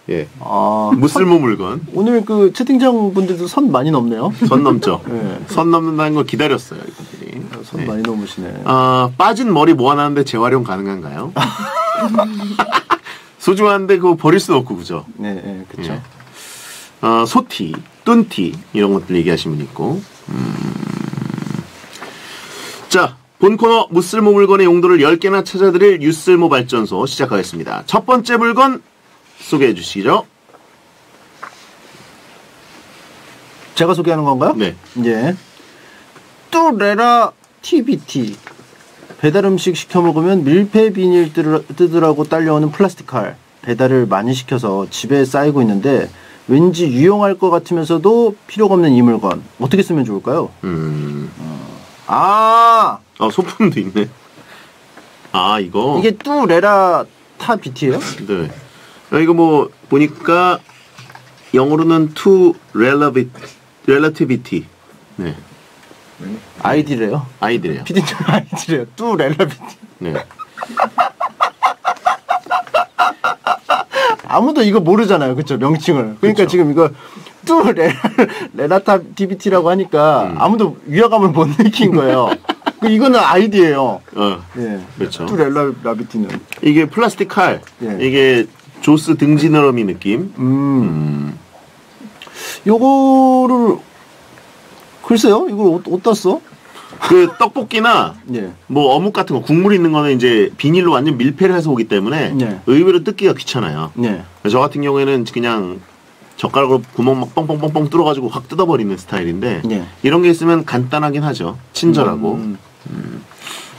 예. 아, 무쓸모 물건. 오늘 그 채팅장 분들도 선 많이 넘네요. 선 넘죠. 예. 선 넘는다는 걸 기다렸어요, 이분들이. 아, 선 예. 많이 넘으시네. 아, 빠진 머리 모아놨는데 재활용 가능한가요? 소중한데 그거 버릴 수는 없고, 그죠? 네, 예, 그쵸. 예. 아, 소티, 뚠티, 이런 것들 얘기하시는 분 있고. 음. 자. 본 코너 무쓸모 물건의 용도를 열 개나 찾아드릴 유쓸모 발전소 시작하겠습니다. 첫 번째 물건. 소개해 주시죠. 제가 소개하는 건가요? 네. 예. 뚜레라 티비티. 배달음식 시켜 먹으면 밀폐 비닐 뜯으라고 딸려오는 플라스틱 칼. 배달을 많이 시켜서 집에 쌓이고 있는데 왠지 유용할 것 같으면서도 필요가 없는 이 물건. 어떻게 쓰면 좋을까요? 음. 아. 아, 소품도 있네. 아, 이거. 이게 뚜레라 타비티예요? 네. 이거 뭐 보니까 영어로는 to relativity 네. 아이디래요? 아이디래요. 피디님 아이디래요. to relativity 네. 아무도 이거 모르잖아요. 그렇죠? 명칭을. 그러니까 그쵸. 지금 이거 to relativity라고 하니까 음. 아무도 위화감을 못 느낀 거예요. 이거는 아이디예요. 어. 예. 그렇죠. to relativity는 이게 플라스틱 칼. 예. 이게 조스 등지느러미 느낌. 음. 음. 요거를 글쎄요. 이걸 어디다 써? 그 떡볶이나 예. 뭐 어묵 같은 거 국물 있는 거는 이제 비닐로 완전 밀폐를 해서 오기 때문에 예. 의외로 뜯기가 귀찮아요. 예. 저 같은 경우에는 그냥 젓가락으로 구멍 막 뻥뻥뻥뻥 뚫어가지고 확 뜯어버리는 스타일인데 예. 이런 게 있으면 간단하긴 하죠. 친절하고 음. 음.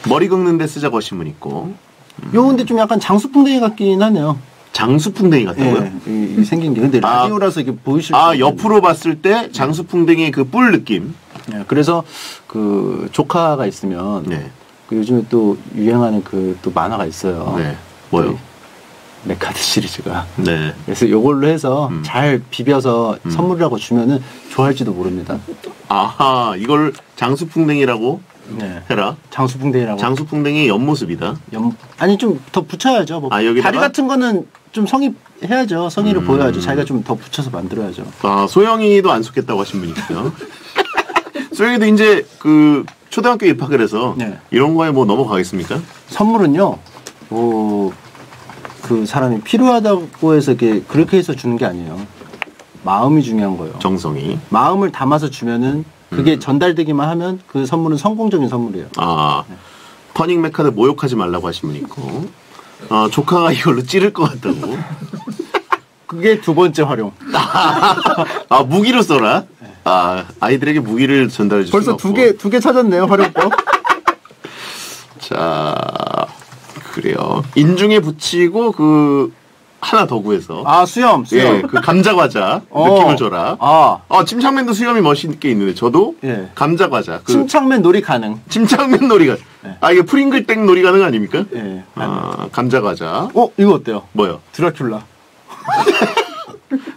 머리 긁는 데 쓰자고 하신 분 있고. 음. 요 근데 좀 약간 장수풍뎅이 같긴 하네요. 장수풍뎅이 같다고요? 예, 이, 이 생긴 게 근데 라디오라서 아, 이게 보이실 아 옆으로 있는데. 봤을 때 장수풍뎅이 그 뿔 느낌. 예, 그래서 그 조카가 있으면 네. 그 요즘에 또 유행하는 그 또 만화가 있어요. 네. 뭐요? 그 맥카드 시리즈가. 네. 그래서 요걸로 해서 음. 잘 비벼서 음. 선물이라고 주면은 좋아할지도 모릅니다. 아하, 이걸 장수풍뎅이라고. 네. 해라. 장수풍뎅이라고. 장수풍뎅이 옆모습이다. 옆... 아니 좀 더 붙여야죠. 뭐 아, 여기다가? 다리 같은 거는 좀 성의 해야죠. 성의를 음... 보여야죠. 자기가 좀 더 붙여서 만들어야죠. 아 소영이도 안 속겠다고 하신 분이 있어요. 소영이도 이제 그 초등학교 입학을 해서 네. 이런 거에 뭐 넘어가겠습니까? 선물은요. 뭐 그 사람이 필요하다고 해서 이렇게 그렇게 해서 주는 게 아니에요. 마음이 중요한 거예요. 정성이. 마음을 담아서 주면은. 그게 음. 전달되기만 하면 그 선물은 성공적인 선물이에요. 아, 네. 터닝 메카드 모욕하지 말라고 하신 분 있고, 어, 조카가 이걸로 찌를 것 같다고. 그게 두 번째 활용. 아, 무기로 써라. 네. 아, 아이들에게 무기를 전달해 주세요. 벌써 두 개, 두 개 찾았네요, 활용법. 자, 그래요. 인중에 붙이고 그 하나 더 구해서. 아, 수염, 수염. 예, 그 감자과자 어. 느낌을 줘라. 아. 어, 침착맨도 수염이 멋있게 있는데, 저도 예. 감자과자. 그 침착맨 놀이 가능. 침착맨 놀이가. 예. 아, 이게 프링글땡 놀이 가능 아닙니까? 예. 아, 감자과자. 어, 이거 어때요? 뭐요? 드라큘라.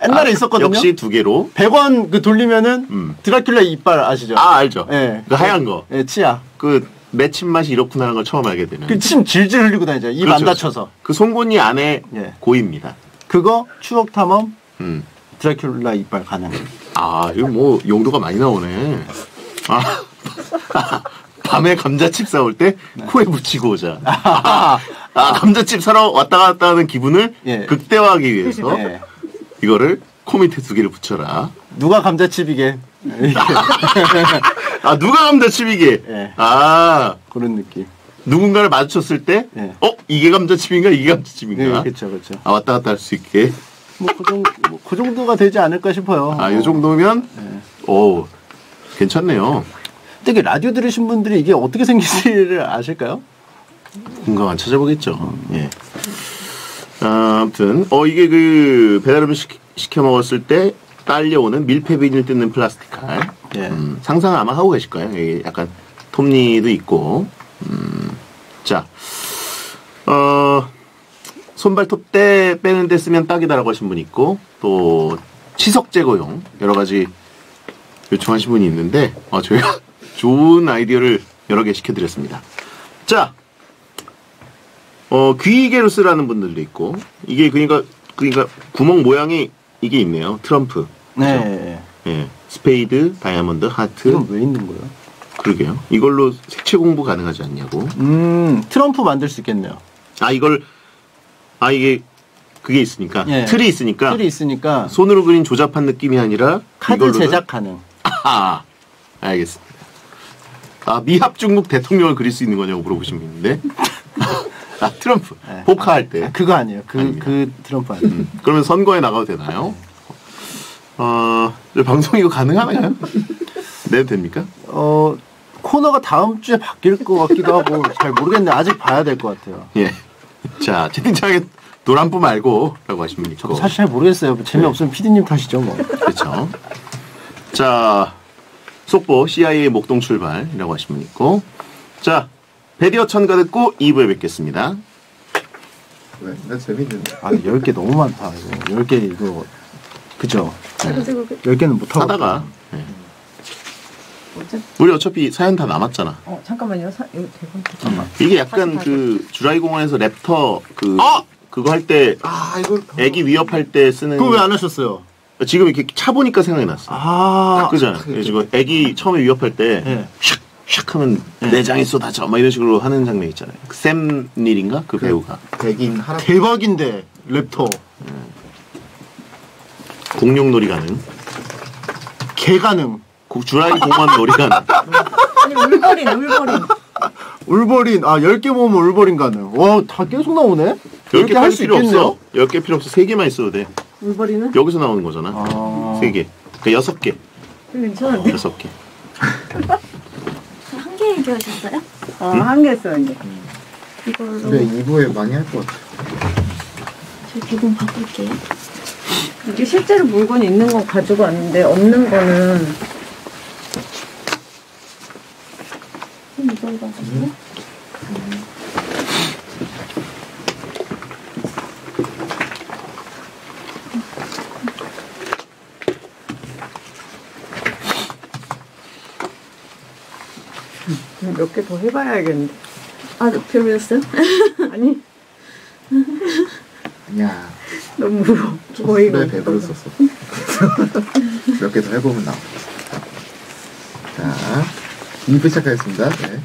옛날에 아, 있었거든요. 역시 두 개로. 백 원 그 돌리면은 음. 드라큘라 이빨 아시죠? 아, 알죠. 예. 그 하얀 거. 예, 치아. 그 맺힌 맛이 이렇구나 하는 걸 처음 알게 되는. 그 침 질질 흘리고 다니잖아요. 입 안 다쳐서. 그 송곳니 안에 예. 고입니다. 그거 추억 탐험 음. 드라큘라 이빨 가능. 아, 이거 뭐 용도가 많이 나오네. 아, 아 밤에 감자칩 사올 때 네. 코에 붙이고 오자. 아, 아, 감자칩 사러 왔다 갔다 하는 기분을 예. 극대화하기 위해서 예. 이거를 코 밑에 두 개를 붙여라. 누가 감자칩이게? 아, 누가 감자칩이게? 예. 아. 그런 느낌. 누군가를 마주쳤을 때, 예. 어? 이게 감자칩인가? 이게 감자칩인가? 네, 그쵸, 그쵸. 아, 왔다 갔다 할 수 있게. 뭐, 그 정도, 뭐, 그 정도가 되지 않을까 싶어요. 아, 이 정도면? 예. 오, 괜찮네요. 되게 라디오 들으신 분들이 이게 어떻게 생긴지를 아실까요? 뭔가 안 찾아보겠죠. 음. 예. 아, 아무튼, 어, 이게 그, 배달음식 시켜 먹었을 때, 딸려오는 밀폐 비닐 뜯는 플라스틱 칼. 예. 음, 상상을 아마 하고 계실 거예요. 여기 약간 톱니도 있고. 음, 자, 어, 손발 톱대 빼는데 쓰면 딱이다라고 하신 분이 있고, 또 치석 제거용 여러 가지 요청하신 분이 있는데, 어, 저희가 좋은 아이디어를 여러 개 시켜드렸습니다. 자, 어, 귀이개로 쓰라는 분들도 있고, 이게 그러니까 그러니까 구멍 모양이 이게 있네요. 트럼프. 그렇죠? 네. 예. 스페이드, 다이아몬드, 하트. 이건 왜 있는 거예요? 그러게요. 이걸로 색채 공부 가능하지 않냐고. 음, 트럼프 만들 수 있겠네요. 아, 이걸, 아, 이게, 그게 있으니까. 예. 틀이 있으니까. 틀이 있으니까. 손으로 그린 조잡한 느낌이 아니라. 카드 이걸로는? 제작 가능. 아하. 알겠습니다. 아, 미합 중국 대통령을 그릴 수 있는 거냐고 물어보신 분인데. 아, 트럼프. 네. 복화할 때. 아, 그거 아니에요. 그, 그 트럼프 아니에요. 음. 그러면 선거에 나가도 되나요? 어, 방송 이거 가능하나요? 내도 됩니까? 어, 코너가 다음 주에 바뀔 것 같기도 하고, 잘 모르겠네. 아직 봐야 될 것 같아요. 예. 자, 채팅창에 노란부 말고, 라고 하신 분이 있고. 사실 잘 모르겠어요. 재미없으면 네. 피디님 탓이죠, 뭐. 그렇죠. 자, 속보 씨아이에이 목동 출발이라고 하신 분이 있고. 자, 배디어 천가 듣고 이 부에 뵙겠습니다. 왜? 나 재밌는데. 아니, 열 개 너무 많다, 이거. 열 개 이거. 그죠? 네. 열 개는 못하고. 하다가. 네. 우리 어차피 사연 다 남았잖아. 어, 잠깐만요. 사, 이거 대본. 잠깐만. 이게 약간 다시, 그, 다시. 주라이 공원에서 랩터 그, 어! 그거 할 때. 아, 이걸. 애기 위협할 때 쓰는. 그거 왜 안 하셨어요? 지금 이렇게 차 보니까 생각이 났어. 아. 그잖아. 지금 애기 처음에 위협할 때. 네. 샥! 샥 하면 네. 내장이 쏟아져 막 이런 식으로 하는 장면 있잖아요. 그 샘 닐인가? 그, 그 배우가 백인 하라 대박인데 랩터 음. 공룡 놀이 가능 개 가능 주라기 공원 놀이 가능 아니 울버린 울버린 울버린 아 열 개 모으면 울버린 가능 와 다 계속 나오네? 열 개 할 수 있겠네요? 열 개 필요 없어 세 개만 있어도 돼 울버린은? 여기서 나오는 거잖아 아. 세 개 그러니까 여섯 개 괜찮은데? 어, 여섯 개 얘기하셨어요? 어, 음? 한 개 했어요, 이제. 이걸로. 근데 이 부에 많이 할 것 같아요. 저 대본 바꿀게요. 이게 실제로 물건이 있는 건 가지고 왔는데, 없는 거는. 이걸 가지고? 몇 개 더 해봐야겠는데. 아, 별로였어요? 아니. 아니야. 너무 무거워. 거의 뭐. 배부르었어. 몇 개 더 해보면 나와. 자, 이 부 시작하겠습니다. 네.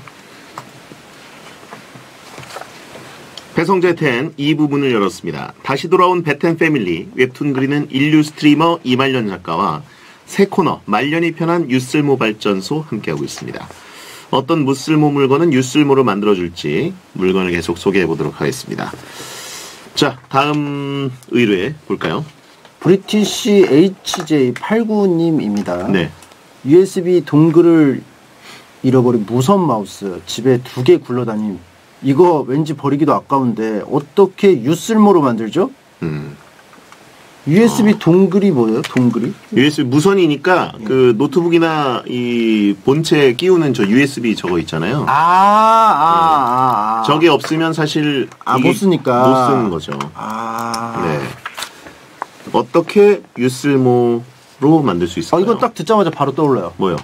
배성재 텐 이 부분을 열었습니다. 다시 돌아온 베텐 패밀리, 웹툰 그리는 인류 스트리머 이말년 작가와 새 코너, 말년이 편한 유쓸모 발전소 함께하고 있습니다. 어떤 무쓸모 물건은 유쓸모로 만들어줄지 물건을 계속 소개해보도록 하겠습니다. 자, 다음 의뢰 볼까요? 브리티시 에이치제이 팔십구님입니다. 네. 유에스비 동글을 잃어버린 무선 마우스 집에 두 개 굴러다님. 이거 왠지 버리기도 아까운데 어떻게 유쓸모로 만들죠? 음. 유에스비 어. 동글이 뭐예요? 동글이? 유에스비 무선이니까 예. 그 노트북이나 이 본체에 끼우는 저 유에스비 저거 있잖아요. 아, 아, 아, 아. 저게 없으면 사실 아, 못 쓰니까 못 쓰는 거죠. 아. 네. 어떻게 유쓸모로 만들 수 있을까요? 어, 이건 딱 듣자마자 바로 떠올라요. 뭐요?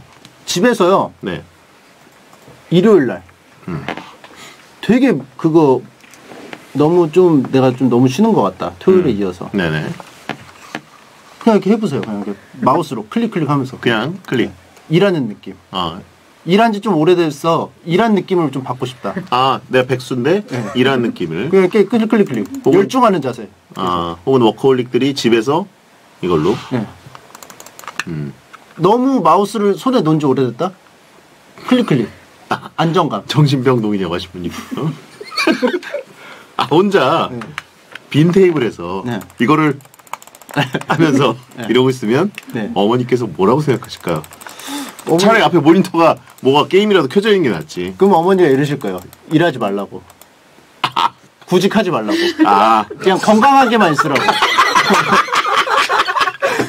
집에서요. 네. 일요일 날. 음. 되게 그거 너무 좀 내가 좀 너무 쉬는 것 같다. 토요일에 음. 이어서. 네네. 그냥 이렇게 해보세요. 그냥 이렇게 마우스로 클릭 클릭 하면서. 그냥 클릭. 네. 일하는 느낌. 아. 일한 지 좀 오래됐어. 일한 느낌을 좀 받고 싶다. 아, 내가 백수인데? 네. 일한 느낌을. 그냥 이렇게 클릭 클릭 클릭. 혹은, 열중하는 자세. 아, 혹은 워커홀릭들이 집에서 이걸로. 네. 음. 너무 마우스를 손에 놓은 지 오래됐다? 클릭 클릭. 아, 안정감. 정신병동이냐고 하시군요. 아, 혼자 네. 빈 테이블에서 네. 이거를 하면서 네. 이러고 있으면 네. 어머니께서 뭐라고 생각하실까요? 어머니... 차라리 앞에 모니터가 뭐가 게임이라도 켜져 있는 게 낫지. 그럼 어머니가 이러실 거예요. 일하지 말라고. 아. 구직하지 말라고. 아. 그냥 건강하게만 있으라고.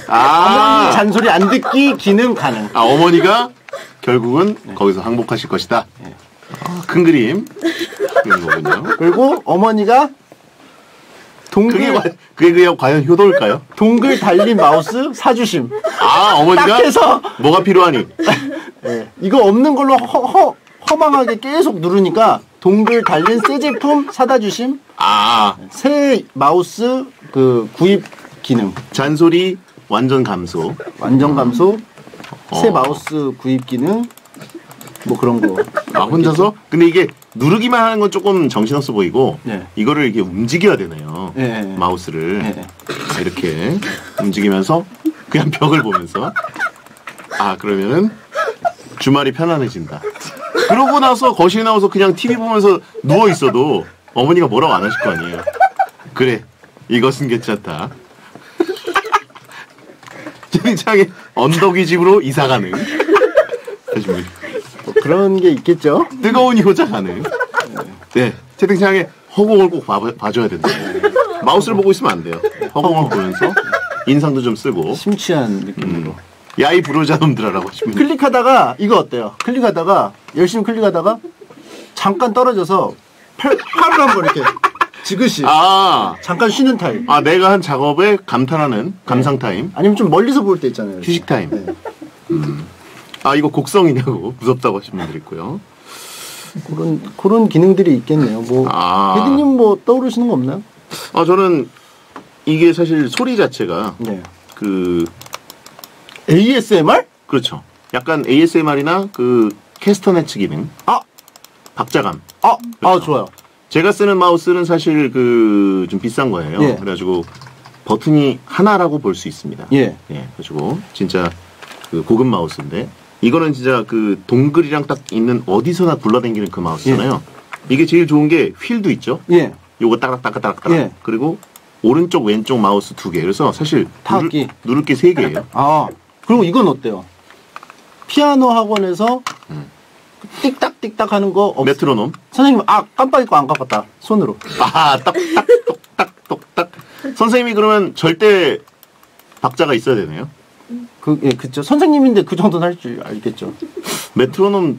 아. 어머니 잔소리 안 듣기 기능 가능. 아, 어머니가 결국은 네. 거기서 항복하실 것이다. 네. 아, 큰 그림. 그리고 어머니가 동글 그게, 그게 그냥 과연 효도일까요? 동글 달린 마우스 사주심. 아, 어머니가 해서 뭐가 필요하니? 네. 이거 없는 걸로 허, 허, 허망하게 계속 누르니까 동글 달린 새 제품 사다 주심. 아, 새 마우스 그 구입 기능. 잔소리 완전 감소. 완전 감소. 어. 새 마우스 구입 기능. 뭐 그런 거. 아, 혼자서? 근데 이게 누르기만 하는 건 조금 정신없어 보이고 네. 이거를 이렇게 움직여야 되네요. 네. 마우스를 네. 이렇게 움직이면서 그냥 벽을 보면서 아, 그러면은 주말이 편안해진다. 그러고 나서 거실 나와서 그냥 티비 보면서 누워 있어도 어머니가 뭐라고 안 하실 거 아니에요. 그래, 이것은 괜찮다. 진창의 언덕이 집으로 이사가는 뭐 그런 게 있겠죠. 뜨거운 효자가는 네, 채팅창에 허공을 꼭 봐, 봐줘야 된다. 마우스를 보고 있으면 안 돼요. 허공을 보면서 인상도 좀 쓰고 심취한 느낌으로 음. 야이 불효자놈들아라고 하시면 클릭하다가 이거 어때요? 클릭하다가 열심히 클릭하다가 잠깐 떨어져서 팔, 팔을 한번 이렇게 지그시 아 잠깐 쉬는 타임. 아, 내가 한 작업에 감탄하는 감상 타임. 아니면 좀 멀리서 볼 때 있잖아요. 휴식 타임. 네. 음. 아, 이거 곡성이냐고 무섭다고 하신 분들 있고요. 그런 그런 기능들이 있겠네요. 뭐 헤드님 아. 뭐 떠오르시는 거 없나요? 아, 저는 이게 사실 소리 자체가 네. 그 에이에스엠알? 그렇죠. 약간 에이에스엠알이나 그 캐스터네츠 기능. 아, 박자감. 아, 그렇죠. 아, 좋아요. 제가 쓰는 마우스는 사실 그 좀 비싼 거예요. 예. 그래가지고 버튼이 하나라고 볼 수 있습니다. 예. 예. 그래가지고 진짜 그 고급 마우스인데 이거는 진짜 그 동글이랑 딱 있는 어디서나 굴러다니는 그 마우스잖아요. 예. 이게 제일 좋은 게 휠도 있죠. 예. 요거 따락따락따락따락. 예. 그리고 오른쪽 왼쪽 마우스 두 개. 그래서 사실 누를, 누를 게 세 개예요. 아, 그리고 이건 어때요? 피아노 학원에서 음. 띡딱띡딱 하는 거 없... 메트로놈 선생님 아 깜빡이고 안 깜빡다 손으로 아 딱딱똑딱똑딱 선생님이 그러면 절대 박자가 있어야 되네요. 그, 예, 그쵸. 선생님인데 그 정도는 할 줄 알겠죠. 메트로놈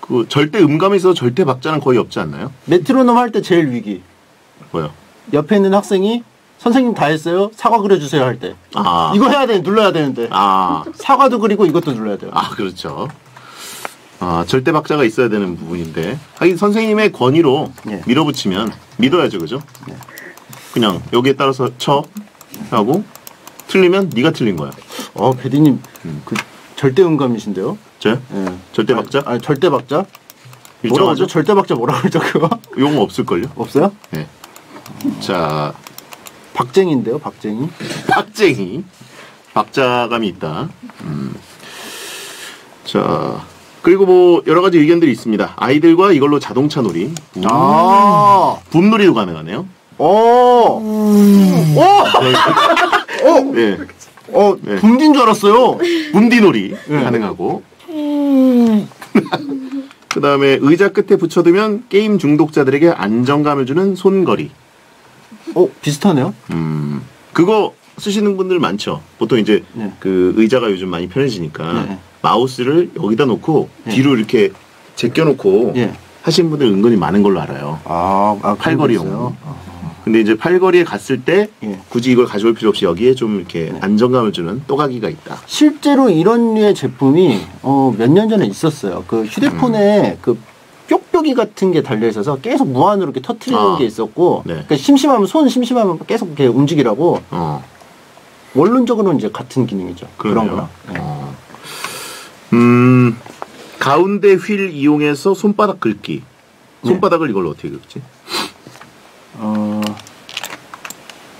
그 절대 음감에 있어서 절대 박자는 거의 없지 않나요? 메트로놈 할 때 제일 위기 뭐요? 옆에 있는 학생이 선생님 다 했어요? 사과 그려주세요 할 때 아. 이거 해야 돼 눌러야 되는데 아. 사과도 그리고 이것도 눌러야 돼요. 아, 그렇죠. 아, 절대 박자가 있어야 되는 부분인데 하긴 선생님의 권위로 예. 밀어붙이면 믿어야죠, 그죠? 예. 그냥 여기에 따라서 쳐 하고 틀리면 네가 틀린 거야. 어, 배디님 음. 그 절대 음감이신데요? 저? 예. 절대 박자? 아니, 아니 절대 박자? 뭐라고 하죠? 절대 박자 뭐라고 하죠, 그거? 용어 없을걸요? 없어요? 네. 예. 자, 박쟁이인데요, 박쟁이? 박쟁이. 박자감이 있다. 음. 자. 그리고 뭐 여러가지 의견들이 있습니다. 아이들과 이걸로 자동차 놀이 아 붐놀이도 가능하네요. 오오오 네. 어, 네. 붐디인 줄 알았어요. 붐디놀이 네. 가능하고 그 다음에 의자 끝에 붙여두면 게임 중독자들에게 안정감을 주는 손걸이 어? 비슷하네요? 음. 그거 쓰시는 분들 많죠. 보통 이제 네. 그 의자가 요즘 많이 편해지니까 네. 마우스를 여기다 놓고 네. 뒤로 이렇게 제껴놓고 네. 하시는 분들 은근히 많은 걸로 알아요. 아, 아 팔걸이용. 근데 이제 팔걸이에 갔을 때 예. 굳이 이걸 가져올 필요 없이 여기에 좀 이렇게 네. 안정감을 주는 또가기가 있다. 실제로 이런 류의 제품이 어, 몇 년 전에 있었어요. 그 휴대폰에 음. 그 뾱뾱이 같은 게 달려 있어서 계속 무한으로 이렇게 터트리는 아. 게 있었고 네. 그러니까 심심하면 손 심심하면 계속 이렇게 움직이라고. 어. 원론적으로는 이제 같은 기능이죠. 그러네요. 그런 거랑. 네. 어. 음 가운데 휠 이용해서 손바닥 긁기. 손바닥을 네. 이걸로 어떻게 긁지? 어...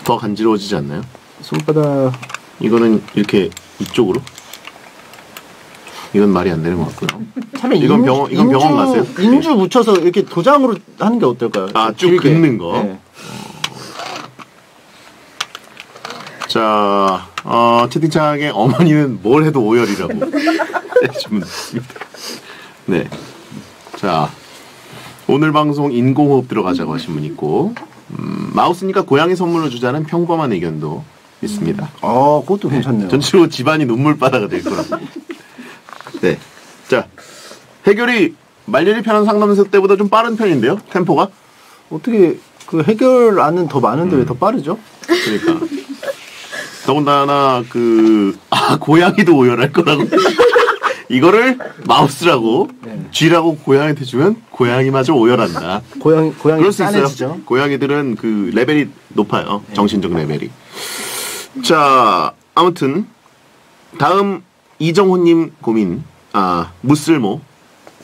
더 간지러워지지 않나요? 손바닥... 이거는 이렇게 이쪽으로? 이건 말이 안 되는 것 같고요. 이건, 병원, 이건 인주, 병원 가세요? 인주 묻혀서 이렇게 도장으로 하는 게 어떨까요? 아, 쭉 길게. 긁는 거? 네. 어... 자, 어, 채팅창에 어머니는 뭘 해도 오열이라고 네, 자 오늘 방송 인공호흡 들어가자고 하신 분 있고 음, 마우스니까 고양이 선물로 주자는 평범한 의견도 있습니다. 아, 그것도 네. 괜찮네요. 전체로 집안이 눈물바다가 될 거라고. 네, 자 해결이 말년이 편한 상담소 때보다 좀 빠른 편인데요? 템포가? 어떻게 그 해결 안은 더 많은데 음. 왜 더 빠르죠? 그러니까 더군다나 그... 아, 고양이도 오열할 거라고 이거를 마우스라고 네. 쥐라고 고양이한테 주면 고양이마저 오열한다. 고양이 고양이 그럴 수 있어요. 고양이들은 그 레벨이 높아요. 네. 정신적 레벨이. 자 아무튼 다음 이정호님 고민 아 무쓸모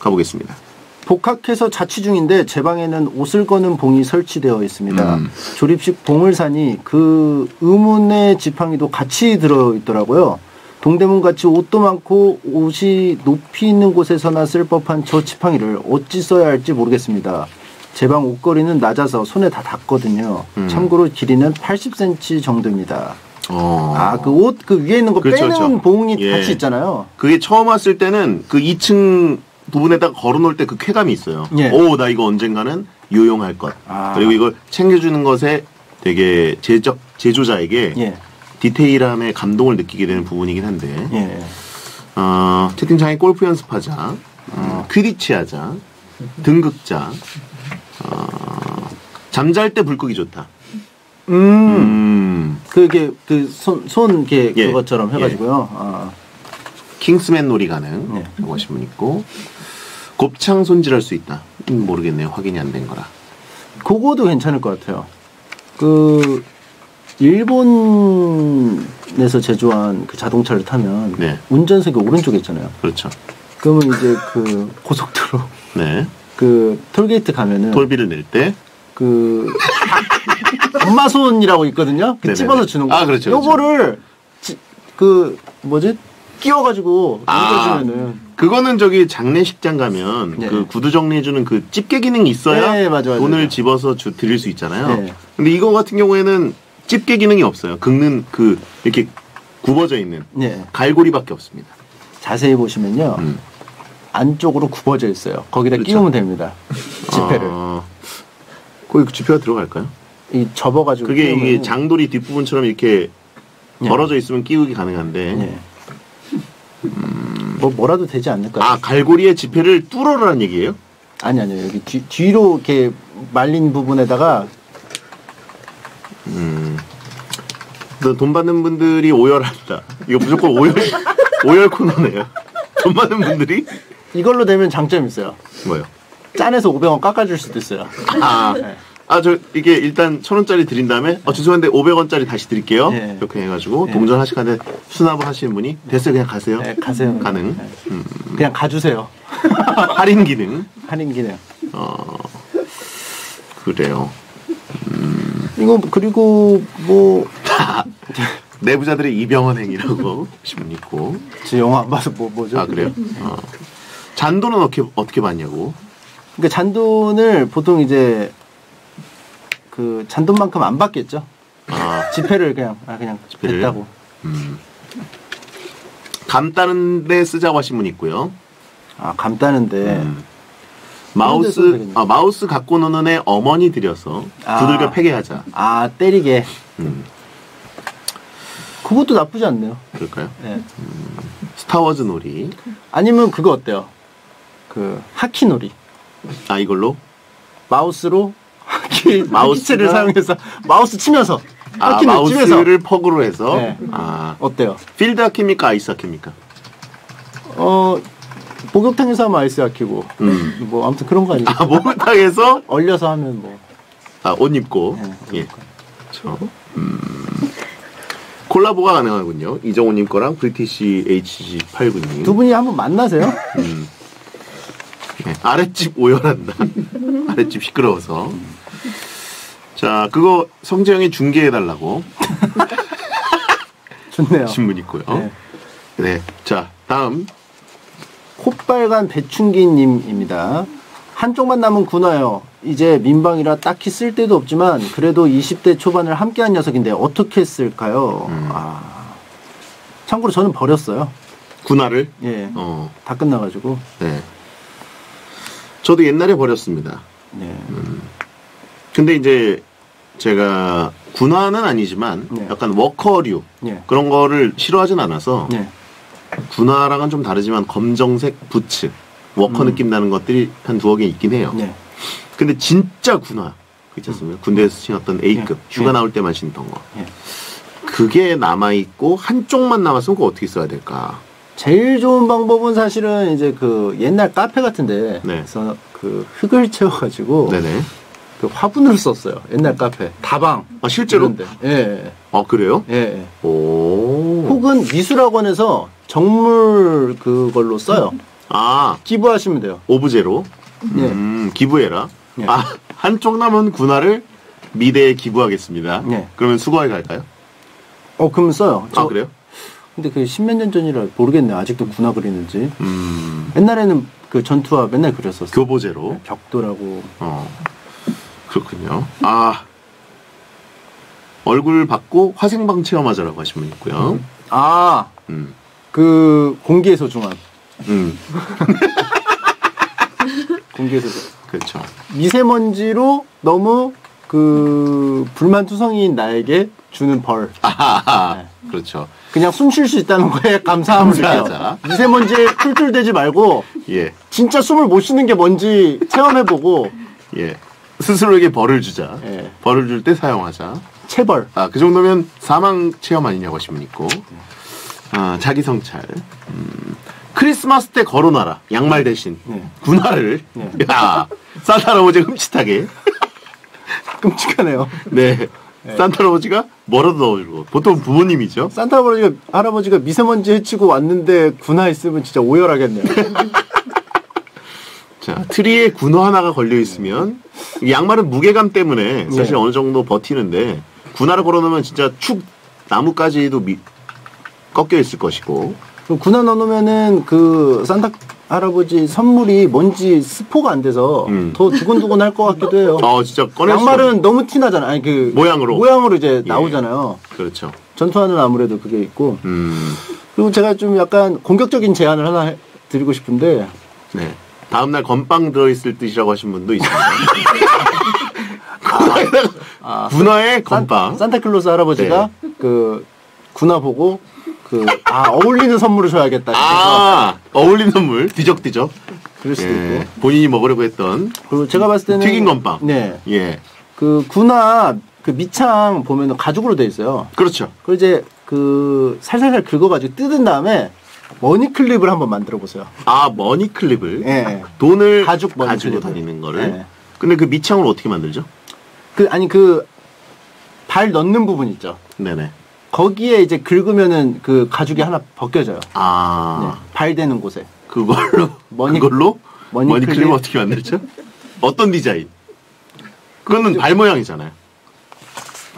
가보겠습니다. 복학해서 자취 중인데 제 방에는 옷을 거는 봉이 설치되어 있습니다. 음. 조립식 봉을 사니 그 의문의 지팡이도 같이 들어있더라고요. 동대문같이 옷도 많고 옷이 높이 있는 곳에서나 쓸 법한 저 지팡이를 어찌 써야 할지 모르겠습니다. 제 방 옷걸이는 낮아서 손에 다 닿거든요. 음. 참고로 길이는 팔십 센티미터 정도입니다. 아, 그 옷 그 위에 있는 거 그렇죠, 빼는 그렇죠. 봉이 예. 같이 있잖아요. 그게 처음 왔을 때는 그 이 층 부분에다가 걸어놓을 때 그 쾌감이 있어요. 예. 오, 나 이거 언젠가는 유용할 것. 아. 그리고 이걸 챙겨주는 것에 되게 제조, 제조자에게 예. 디테일함에 감동을 느끼게 되는 부분이긴 한데 예. 어, 채팅창에 골프 연습하자, 어, 퀴디치하자, 등극자, 어, 잠잘 때 불 끄기 좋다. 음, 음. 그게 그 손 손 이렇게 예. 그것처럼 해가지고요. 예. 아. 킹스맨 놀이 가능. 라고 하신 분 있고 곱창 손질할 수 있다. 모르겠네요. 확인이 안 된 거라. 그거도 괜찮을 것 같아요. 그 일본에서 제조한 그 자동차를 타면 네. 운전석이 오른쪽에 있잖아요. 그렇죠. 그러면 이제 그 고속도로 네. 그 톨게이트 가면은 돌비를 낼 때 그 엄마 손이라고 있거든요. 그 집어서 주는 거. 아, 그렇죠. 요거를 그렇죠. 그 뭐지? 끼워가지고 아, 주면은 그거는 저기 장례식장 가면 네. 그 구두 정리해주는 그 집게 기능이 있어야 네, 맞아, 맞아, 돈을 맞아. 집어서 주, 드릴 수 있잖아요. 네. 근데 이거 같은 경우에는 집게 기능이 없어요. 긁는 그 이렇게 굽어져 있는 네. 갈고리밖에 없습니다. 자세히 보시면요. 음. 안쪽으로 굽어져 있어요. 거기다 그렇죠. 끼우면 됩니다. 지폐를. 어... 거기 그 지폐가 들어갈까요? 이 접어가지고 그게 끼우면... 이게 장돌이 뒷부분처럼 이렇게 네. 벌어져 있으면 끼우기 가능한데 네. 음... 뭐 뭐라도 되지 않을까요? 아 갈고리에 지폐를 뚫어라는 얘기예요? 아니 아니요. 여기 뒤, 뒤로 이렇게 말린 부분에다가 음, 돈 받는 분들이 오열한다. 이거 무조건 오열, 오열 코너네요. 돈 받는 분들이? 이걸로 되면 장점이 있어요. 뭐요? 짠해서 오백 원 깎아줄 수도 있어요. 아, 네. 아, 저, 이게 일단 천 원짜리 드린 다음에, 어, 죄송한데 오백 원짜리 다시 드릴게요. 네. 이렇게 해가지고, 네. 동전하시간에 수납을 하시는 분이, 됐어요, 그냥 가세요. 네, 가세요. 가능. 네. 음. 그냥 가주세요. 할인 기능. 할인 기능. 어, 그래요. 음. 이거 그리고 뭐 내부자들의 이병헌 행위라고 신문 있고 제 영화 안 봐서 뭐 뭐죠? 아 그래요? 어. 잔돈은 어떻게 어떻게 봤냐고? 그러니까 잔돈을 보통 이제 그 잔돈만큼 안 받겠죠? 아 지폐를 그냥 아 그냥 지폐를? 됐다고. 음. 감 따는데 쓰자고 하신 분 있고요. 아 감 따는데. 음. 마우스 아, 마우스 갖고 노는 애 어머니 들여서 아. 두들겨 패게 하자. 아 때리게. 음. 그것도 나쁘지 않네요. 그럴까요? 네. 음, 스타워즈 놀이. 아니면 그거 어때요? 그 하키 놀이. 아 이걸로? 마우스로 하키 마우스를 사용해서 마우스 치면서. 아 마우스를 치면서. 퍽으로 해서. 네. 아 어때요? 필드 하키입니까 아이스 하키입니까? 어. 목욕탕에서 하면 아이스 하키고 음. 뭐 아무튼 그런 거 아니에요? 아 목욕탕에서 얼려서 하면 뭐 아 옷 입고 네, 예. 저 음. 콜라보가 가능하군요. 이정호님 거랑 브리티시 에이치지 팔십구님 두 분이 한번 만나세요. 음. 네, 아랫집 오열한다. 아랫집 시끄러워서 자 그거 성재형이 중계해달라고 좋네요. 신문 있고요. 네. 네, 자 다음. 콧빨간 배춘기님입니다. 한쪽만 남은 군화요. 이제 민방이라 딱히 쓸 데도 없지만 그래도 이십 대 초반을 함께한 녀석인데 어떻게 쓸까요? 음. 아. 참고로 저는 버렸어요. 군화를? 예. 어. 다 끝나가지고. 네. 저도 옛날에 버렸습니다. 네. 음. 근데 이제 제가 군화는 아니지만 네. 약간 워커류 네. 그런 거를 싫어하진 않아서 네. 군화랑은 좀 다르지만 검정색 부츠 워커 음. 느낌 나는 것들이 한 두어 개 있긴 해요. 네. 근데 진짜 군화 그 있지 않습니까? 음. 군대에서 신었던 A급 네. 휴가 네. 나올 때만 신던 거 네. 그게 남아있고 한쪽만 남았으면 그거 어떻게 써야 될까? 제일 좋은 방법은 사실은 이제 그 옛날 카페 같은데 네. 그래서 그 흙을 채워가지고 네네. 그 화분으로 썼어요. 옛날 카페 다방. 아 실제로? 예. 아 그래요? 예. 오. 혹은 미술학원에서 정물 그걸로 써요. 아 기부하시면 돼요. 오브제로. 음, 예. 기부해라. 예. 아 한쪽 남은 군화를 미대에 기부하겠습니다. 예. 그러면 수거해 갈까요? 어 그러면 써요. 저, 아 그래요? 근데 그 십몇 년 전이라 모르겠네. 아직도 군화 그리는지. 음. 옛날에는 그 전투화 맨날 그렸었어요. 교보제로. 벽돌하고. 어. 그렇군요. 아 얼굴 받고 화생방 체험하자라고 하신 분 있고요. 음. 아, 음. 그 공기의 소중함. 음. 공기의 소중함. 그렇죠. 미세먼지로 너무 그 불만투성이인 나에게 주는 벌. 아하, 네. 그렇죠. 그냥 숨 쉴 수 있다는 거에 감사함을 느껴. 미세먼지에 툴툴대지 말고 예. 진짜 숨을 못 쉬는 게 뭔지 체험해보고 예. 스스로에게 벌을 주자. 예. 벌을 줄 때 사용하자. 체벌. 아, 그 정도면 사망 체험 아니냐고 하시면 있고. 아, 자기 성찰. 음, 크리스마스 때 걸어놔라. 양말 대신. 예. 군화를. 예. 야, 산타 할아버지 흠칫하게. 끔찍하네요. 네. 예. 산타 할아버지가 뭐라도 넣어주고. 보통 부모님이죠. 산타 할아버지가, 할아버지가 미세먼지 해치고 왔는데 군화 있으면 진짜 오열하겠네요. 자, 트리에 군화 하나가 걸려있으면 이 양말은 무게감 때문에 사실 네. 어느 정도 버티는데 군화를 걸어놓으면 진짜 축 나무까지도 미, 꺾여있을 것이고 군화 넣어놓으면은 그 산타 할아버지 선물이 뭔지 스포가 안 돼서 음. 더 두근두근 할 것 같기도 해요. 아, 진짜 꺼낼 양말은 수는... 너무 티나잖아. 아니, 그 모양으로 모양으로 이제 예. 나오잖아요. 그렇죠. 전투화는 아무래도 그게 있고 음. 그리고 제가 좀 약간 공격적인 제안을 하나 해, 드리고 싶은데 네. 다음날 건빵 들어있을 듯이라고 하신 분도 있어요. 군화에다가 아, 군화에 건빵. 산타클로스 할아버지가 네. 그 군화 보고 그 아 어울리는 선물을 줘야겠다. 아 어울리는 선물 뒤적뒤적. 그럴 수도 예, 있고 본인이 먹으려고 했던. 그리고 제가 봤을 때는 튀긴 건빵. 네. 예. 그 군화 그 밑창 보면 가죽으로 돼 있어요. 그렇죠. 그 이제 그 살살살 긁어가지고 뜯은 다음에. 머니클립을 한번 만들어 보세요. 아 머니클립을? 예. 돈을 가죽 가지고 다니는 거를. 예. 근데 그 밑창을 어떻게 만들죠? 그 아니 그 발 넣는 부분 있죠. 네네. 거기에 이제 긁으면은 그 가죽이 하나 벗겨져요. 아. 네. 발 대는 곳에. 그걸로 머니 그걸로 머니클립? 머니클립 어떻게 만들죠? 어떤 디자인? 그거는 발 모양이잖아요.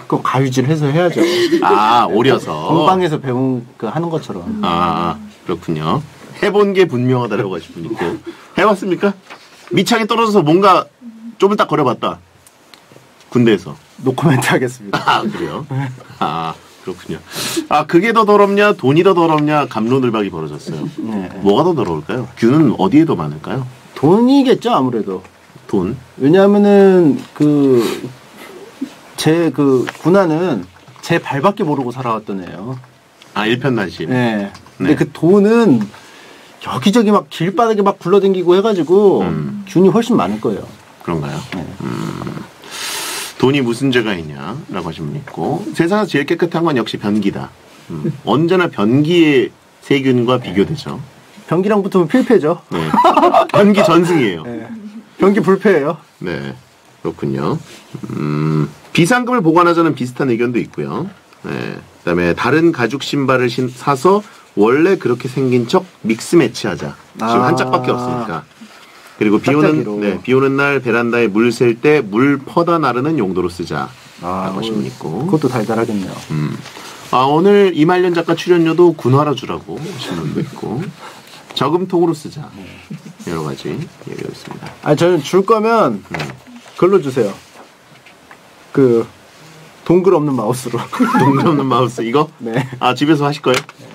그 가위질 해서 해야죠. 아 오려서. 공방에서 배운 그 하는 것처럼. 아. 그렇군요. 해본 게 분명하다라고 하실 분 있고. 해봤습니까? 밑창이 떨어져서 뭔가 쪼물딱 거려봤다. 군대에서. 노코멘트 하겠습니다. 아, 그래요? 아, 그렇군요. 아, 그게 더 더럽냐, 돈이 더 더럽냐, 갑론을박이 벌어졌어요. 네. 뭐가 더 더러울까요? 균은 어디에 더 많을까요? 돈이겠죠, 아무래도. 돈. 왜냐하면은 그 제 그 군화는 제 발밖에 모르고 살아왔던 애예요. 아, 일편단심. 네. 근데 네. 그 돈은 여기저기 막 길바닥에 막 굴러댕기고 해가지고 음. 균이 훨씬 많을 거예요. 그런가요? 네. 음. 돈이 무슨 죄가 있냐라고 하신 분 있고, 세상에서 제일 깨끗한 건 역시 변기다. 음. 언제나 변기의 세균과 네. 비교되죠. 변기랑 붙으면 필패죠. 네. 변기 전승이에요. 네. 변기 불패예요. 네, 그렇군요. 음, 비상금을 보관하자는 비슷한 의견도 있고요. 네. 그다음에 다른 가죽 신발을 신, 사서 원래 그렇게 생긴 척 믹스 매치하자. 아 지금 한 짝밖에 없으니까. 그리고 비오는 네, 비오는 날 베란다에 물 셀 때 물 퍼다 나르는 용도로 쓰자. 아, 것이면 있고. 그것도 달달하겠네요. 음. 아, 오늘 이말년 작가 출연료도 군화로 주라고 신문도 있고. 저금통으로 쓰자. 네. 여러 가지 얘기가 있습니다. 아, 저는 줄 거면 네. 그걸로 주세요. 그 동글 없는 마우스로. 동글 없는 마우스 이거? 네. 아, 집에서 하실 거예요? 네.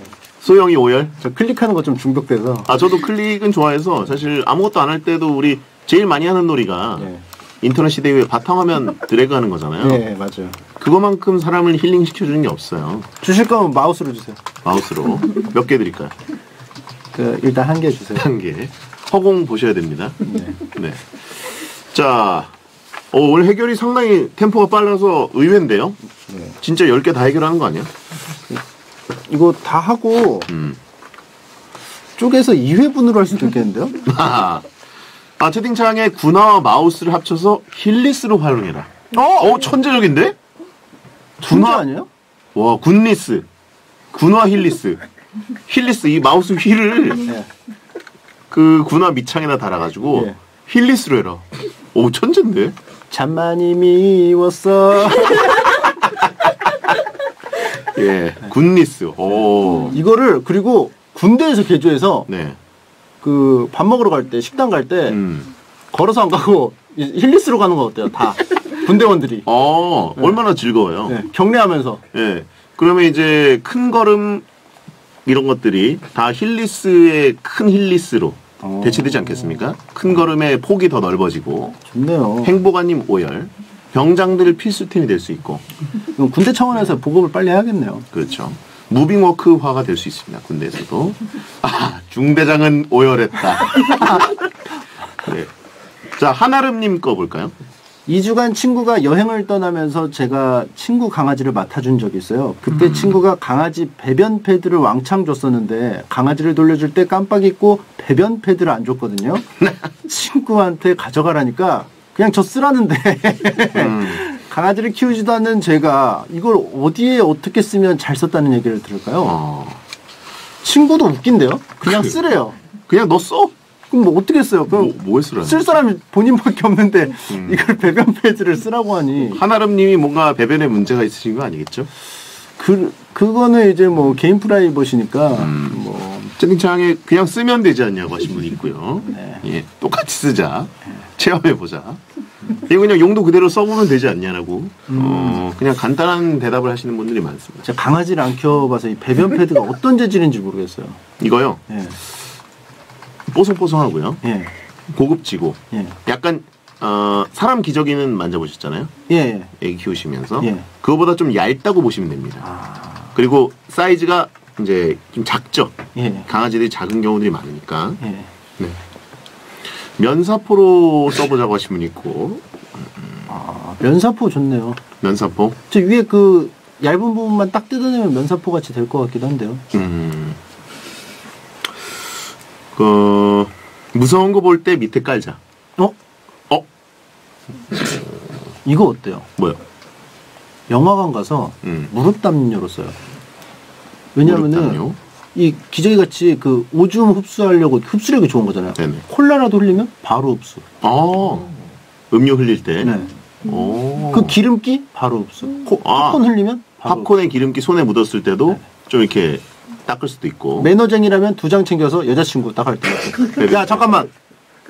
소영이 오열? 저 클릭하는 거 좀 중독돼서. 아, 저도 클릭은 좋아해서 사실 아무것도 안 할 때도 우리 제일 많이 하는 놀이가 네. 인터넷 시대 이후에 바탕화면 드래그 하는 거잖아요. 네, 맞아요. 그거만큼 사람을 힐링시켜주는 게 없어요. 주실 거면 마우스로 주세요. 마우스로. 몇 개 드릴까요? 그 일단 한 개 주세요. 한 개. 허공 보셔야 됩니다. 네. 네. 자, 어, 오늘 해결이 상당히 템포가 빨라서 의외인데요. 네. 진짜 열 개 다 해결하는 거 아니야? 이거 다 하고 음. 쪼개서 이 회분으로 할 수도 있겠는데요? 아, 아 채팅창에 군화와 마우스를 합쳐서 힐리스로 활용해라. 어, 어 천재적인데? 군화 천재 아니에요? 와, 군리스. 군화 힐리스. 힐리스, 이 마우스 휠을 네. 그 군화 밑창에다 달아가지고 네. 힐리스로 해라. 오, 천재인데? 참 많이 미웠어. 예, 군리스. 오. 이거를 그리고 군대에서 개조해서 네. 그 밥 먹으러 갈 때, 식당 갈 때 음. 걸어서 안 가고 힐리스로 가는 거 어때요? 다 군대원들이. 어, 네. 얼마나 즐거워요. 네. 경례하면서. 예, 그러면 이제 큰 걸음 이런 것들이 다 힐리스의 큰 힐리스로 어... 대체되지 않겠습니까? 큰 걸음의 폭이 더 넓어지고. 좋네요. 행복아님 오열. 병장들 필수템이 될 수 있고. 군대 차원에서 보급을 빨리 해야겠네요. 그렇죠. 무빙워크화가 될 수 있습니다. 군대에서도. 아, 중대장은 오열했다. 네. 자, 한아름님 거 볼까요? 이 주간 친구가 여행을 떠나면서 제가 친구 강아지를 맡아준 적이 있어요. 그때 음. 친구가 강아지 배변 패드를 왕창 줬었는데 강아지를 돌려줄 때 깜빡 잊고 배변 패드를 안 줬거든요. 친구한테 가져가라니까 그냥 저 쓰라는데 음. 강아지를 키우지도 않는 제가 이걸 어디에 어떻게 쓰면 잘 썼다는 얘기를 들을까요? 어. 친구도 웃긴데요? 그냥 쓰래요. 그냥 너 써? 그럼 뭐 어떻게 써요? 그럼 뭐, 뭐에 쓸 사람이 본인밖에 없는데 음. 이걸 배변 패드를 쓰라고 하니. 한아름님이 뭔가 배변에 문제가 있으신 거 아니겠죠? 그 그거는 이제 뭐 개인 프라이버시니까 음. 뭐 채팅창에 그냥 쓰면 되지 않냐고 하신 분이 있고요. 네. 예, 똑같이 쓰자. 네. 체험해 보자. 이거 그냥 용도 그대로 써보면 되지 않냐라고 음. 어, 그냥 간단한 대답을 하시는 분들이 많습니다. 제가 강아지를 안 키워봐서 이 배변 패드가 어떤 재질인지 모르겠어요. 이거요? 네. 뽀송뽀송하고요. 예. 고급지고. 예. 약간 어, 사람 기저귀는 만져보셨잖아요. 예, 예. 애기 키우시면서. 예. 그거보다 좀 얇다고 보시면 됩니다. 아... 그리고 사이즈가 이제 좀 작죠. 예. 강아지들이 작은 경우들이 많으니까. 예. 네. 면사포로 써보자고 하신 분 있고. 음. 아, 면사포 좋네요. 면사포? 저 위에 그 얇은 부분만 딱 뜯어내면 면사포 같이 될 것 같기도 한데요. 음. 그 무서운 거 볼 때 밑에 깔자. 어? 어? 이거 어때요? 뭐요? 영화관 가서 음. 무릎 담요로 써요. 왜냐면은 이 기저귀 같이 그 오줌 흡수하려고 흡수력이 좋은 거잖아요. 네네. 콜라라도 흘리면 바로 흡수. 아, 음료 흘릴 때. 네. 오. 그 기름기 바로 흡수. 코, 아. 팝콘 흘리면 바로 팝콘의 흡수. 기름기 손에 묻었을 때도 네네. 좀 이렇게. 닦을 수도 있고. 매너쟁이라면 두 장 챙겨서 여자친구 딱 할 때. 야, 잠깐만.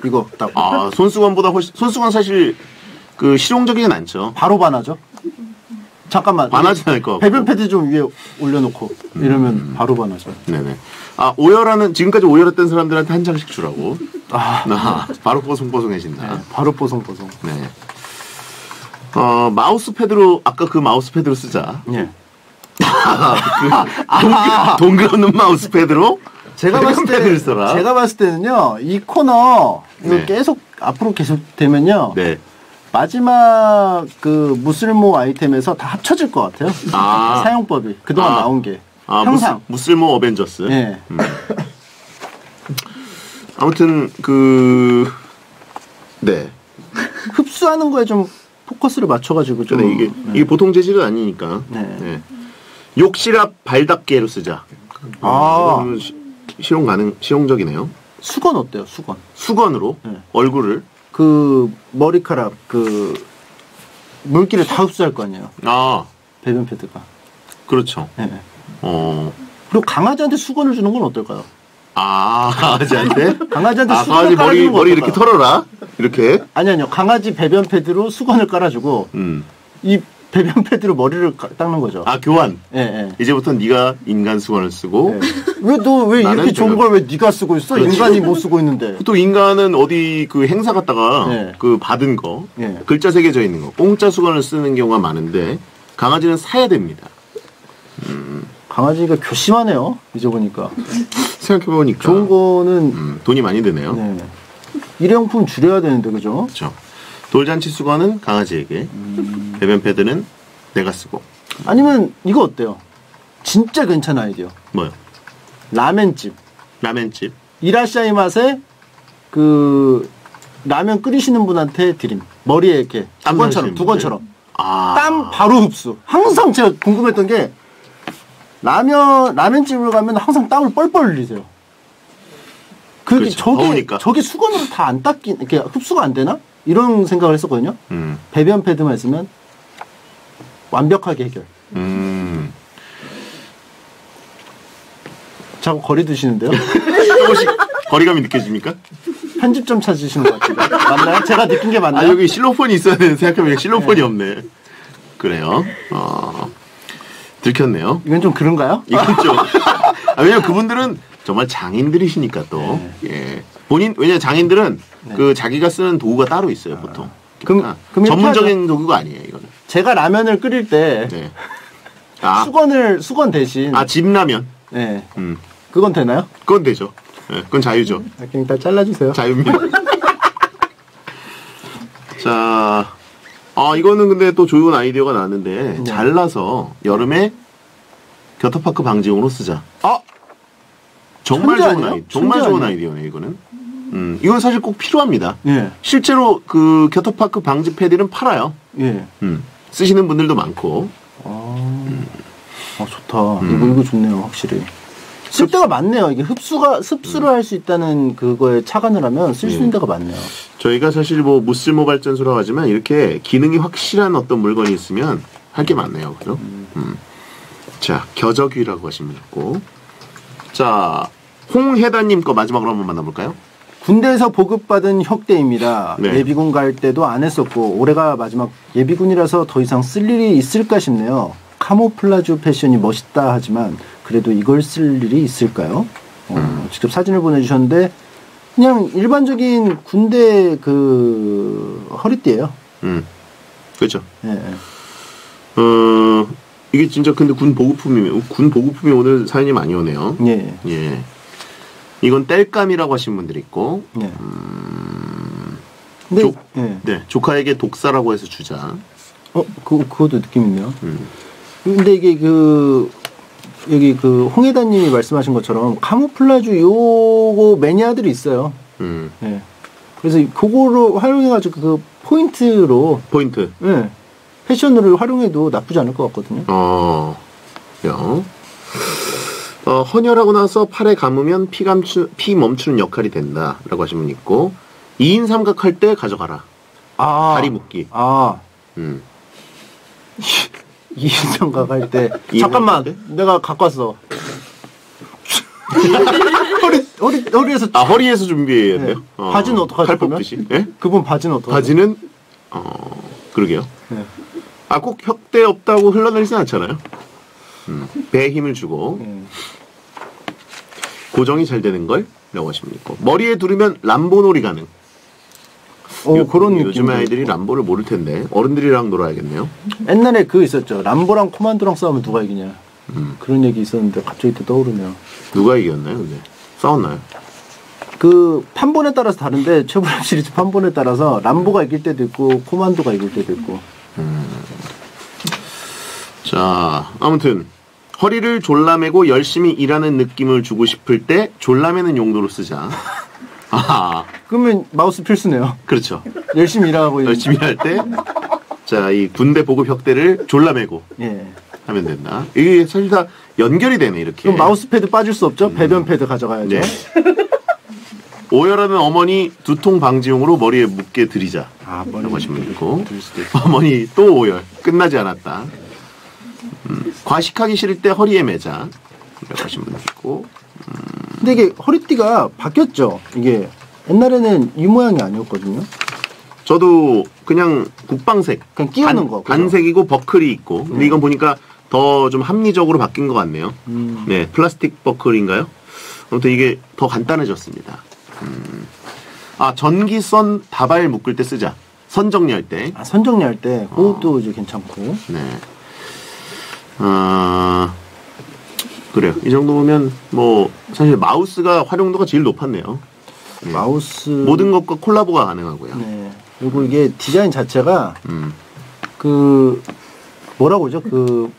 이거 딱. 아, 손수건보다 훨씬, 손수건 사실 그 실용적이진 않죠. 바로 반하죠. 잠깐만. 반하지 않을 거. 배변 패드 좀 위에 올려놓고 이러면 음. 바로 반하죠. 네네. 아 오열하는 지금까지 오열했던 사람들한테 한 장씩 주라고. 아, 아 바로 뽀송뽀송해진다. 네, 바로 뽀송뽀송. 네. 어 마우스 패드로 아까 그 마우스 패드로 쓰자. 예. 아, 그 동글 없는 마우스 패드로. 제가 봤을 때 써라. 제가 봤을 때는요 이 코너 이거 네. 계속 앞으로 계속 되면요. 네. 마지막 그 무슬모 아이템에서 다 합쳐질 것 같아요. 아. 사용법이 그동안 아. 나온 게 아, 항상 무스, 무슬모 어벤져스. 네. 음. 아무튼 그 네. 흡수하는 거에 좀 포커스를 맞춰가지고 좀 이게 네. 이게 보통 재질은 아니니까. 네. 네. 욕실 앞 발닦개로 쓰자. 아. 시, 실용 가능 실용적이네요. 수건 어때요? 수건. 수건으로 네. 얼굴을 그 머리카락 그 물기를 다 흡수할 거 아니에요. 아. 배변 패드가. 그렇죠. 네. 어. 그리고 강아지한테 수건을 주는 건 어떨까요? 아, 강아지한테? 강아지한테 아, 수건을 강아지 머리, 머리 이렇게 털어라. 이렇게? 아니 아니요. 강아지 배변 패드로 수건을 깔아 주고 음. 이 배변 패드로 머리를 닦는 거죠. 아 교환. 예. 예. 이제부터 네가 인간 수건을 쓰고. 예. 왜 너 왜 이렇게 좋은 걸 왜 네가 쓰고 있어? 그렇지. 인간이 못 쓰고 있는데. 또 인간은 어디 그 행사 갔다가 예. 그 받은 거 예. 글자 새겨져 있는 거 공짜 수건을 쓰는 경우가 많은데 강아지는 사야 됩니다. 음. 강아지가 교심하네요. 이제 보니까. 생각해 보니까. 좋은 거는 음, 돈이 많이 드네요. 네. 일회용품 줄여야 되는데 그죠? 그렇죠. 돌잔치 수건은 강아지에게, 음... 배변 패드는 내가 쓰고. 아니면 이거 어때요? 진짜 괜찮은 아이디어. 뭐요? 라멘집. 라멘집. 이라시아이 맛에 그 라면 끓이시는 분한테 드림. 머리에 이렇게 두 건처럼, 두 건처럼. 아... 땀 바로 흡수. 항상 제가 궁금했던 게 라면 라면집을 가면 항상 땀을 뻘뻘 흘리세요. 그게 그렇죠. 저게 더우니까. 저게 수건으로 다 안 닦이 이렇게 흡수가 안 되나? 이런 생각을 했었거든요. 음. 배변 패드만 있으면 완벽하게 해결. 음. 자꾸 거리 두시는데요? 조금씩 거리감이 느껴집니까? 편집점 찾으시는 것 같은데 맞나요? 제가 느낀 게 맞나요? 아, 여기 실로폰이 있어야 되는데 생각해보니까 실로폰이 네. 없네. 그래요. 어... 들켰네요. 이건 좀 그런가요? 이건 좀. 아, 왜냐면 그분들은 정말 장인들이시니까 또. 네. 예. 본인, 왜냐면 장인들은 네. 그 자기가 쓰는 도구가 따로 있어요, 보통. 아, 그러니까 그럼, 그럼 전문적인 하죠. 도구가 아니에요, 이거는. 제가 라면을 끓일 때 네. 아. 수건을, 수건 대신. 아, 집라면? 네. 음. 그건 되나요? 그건 되죠. 네, 그건 자유죠. 아, 그냥 다 잘라주세요. 자유입니다. 자. 아 이거는 근데 또 좋은 아이디어가 나왔는데 네. 잘라서 여름에 겨터파크 방지용으로 쓰자. 아 정말 좋은 아이 정말 좋은 아니에요? 아이디어네 이거는. 음 이건 사실 꼭 필요합니다. 예. 실제로 그 겨터파크 방지 패드는 팔아요. 예. 음 쓰시는 분들도 많고. 아, 음. 아 좋다. 음. 이거 이거 좋네요 확실히. 쓸 데가 많네요. 이게 흡수가 흡수를 음. 할 수 있다는 그거에 착안을 하면 쓸 수 있는 데가 많네요. 저희가 사실 뭐 무쓸모 발전소라고 하지만 이렇게 기능이 확실한 어떤 물건이 있으면 할 게 많네요. 그죠? 음. 음. 자, 겨저귀라고 하시면 좋고. 자, 홍혜다님 거 마지막으로 한번 만나볼까요? 군대에서 보급받은 혁대입니다. 네. 예비군 갈 때도 안 했었고 올해가 마지막 예비군이라서 더 이상 쓸 일이 있을까 싶네요. 카모플라주 패션이 멋있다 하지만 그래도 이걸 쓸 일이 있을까요? 어, 음. 직접 사진을 보내주셨는데 그냥 일반적인 군대 그 허리띠예요. 음, 그렇죠. 예. 네. 어 이게 진짜 근데 군 보급품이 군 보급품이 오늘 사연이 많이 오네요. 예. 예. 이건 땔감이라고 하신 분들이 있고. 네. 음, 네. 조, 네. 네. 조카에게 독사라고 해서 주자. 어, 그 그것도 느낌 있네요. 음. 근데 이게 그. 여기 그 홍혜다님이 말씀하신 것처럼 카모플라주 요거 매니아들이 있어요. 음. 네. 그래서 그거로 활용해가지고 그 포인트로 포인트. 네. 패션으로 활용해도 나쁘지 않을 것 같거든요. 어. 야. 어 헌혈하고 나서 팔에 감으면 피 감추 피 멈추는 역할이 된다라고 하신 분 있고 이인 삼각 할 때 가져가라. 아. 다리 묶기. 아. 음. 이인삼각 할 때 잠깐만 때? 내가 갖고 왔어. 허리 허리 허리에서 아 허리에서 준비해야 돼요. 네. 어, 바지는 어떡하죠? 칼 뽑듯이. 예? 그분 바지는 어떡하죠? 바지는 어 그러게요. 네. 아, 꼭 혁대 없다고 흘러내리진 않잖아요. 음, 배에 힘을 주고 음. 고정이 잘 되는 걸 라고 하시면 있고, 머리에 두르면 람보놀이 가능. 어, 요, 그런 요즘 아이들이 있고. 람보를 모를 텐데 어른들이랑 놀아야겠네요. 옛날에 그 있었죠. 람보랑 코만도랑 싸우면 누가 이기냐. 음. 그런 얘기 있었는데 갑자기 또 떠오르네요. 누가 이겼나요? 근데 싸웠나요? 그 판본에 따라서 다른데 최불암 시리즈 판본에 따라서 람보가 이길 때도 있고 코만도가 이길 때도 있고. 음. 자, 아무튼 허리를 졸라매고 열심히 일하는 느낌을 주고 싶을 때 졸라매는 용도로 쓰자. 아, 그러면 마우스 필수네요. 그렇죠. 열심히 일하고 열심히 할 때, 자, 이 군대 보급 혁대를 졸라매고 예. 하면 된다. 이게 사실 다 연결이 되네 이렇게. 그럼 마우스 패드 빠질 수 없죠. 음. 배변 패드 가져가야죠. 네. 오열하는 어머니 두통 방지용으로 머리에 묶게 드리자. 아, 머리 보시면 있고. 어머니 또 오열 끝나지 않았다. 음, 과식하기 싫을 때 허리에 매자. 이러신 분도 있고. 음. 근데 이게 허리띠가 바뀌었죠. 이게 옛날에는 이 모양이 아니었거든요. 저도 그냥 국방색, 그냥 끼우는 거. 간색이고 버클이 있고. 근데 음. 이건 보니까 더 좀 합리적으로 바뀐 것 같네요. 음. 네, 플라스틱 버클인가요? 아무튼 이게 더 간단해졌습니다. 음. 아, 전기선 다발 묶을 때 쓰자. 선 정리할 때. 아, 선 정리할 때. 그것도 어. 이제 괜찮고. 네. 아, 그래요. 이 정도면 뭐 사실 마우스가 활용도가 제일 높았네요. 네. 마우스 모든 것과 콜라보가 가능하고요. 네. 그리고 이게 디자인 자체가 음. 그 뭐라고 그러죠? 그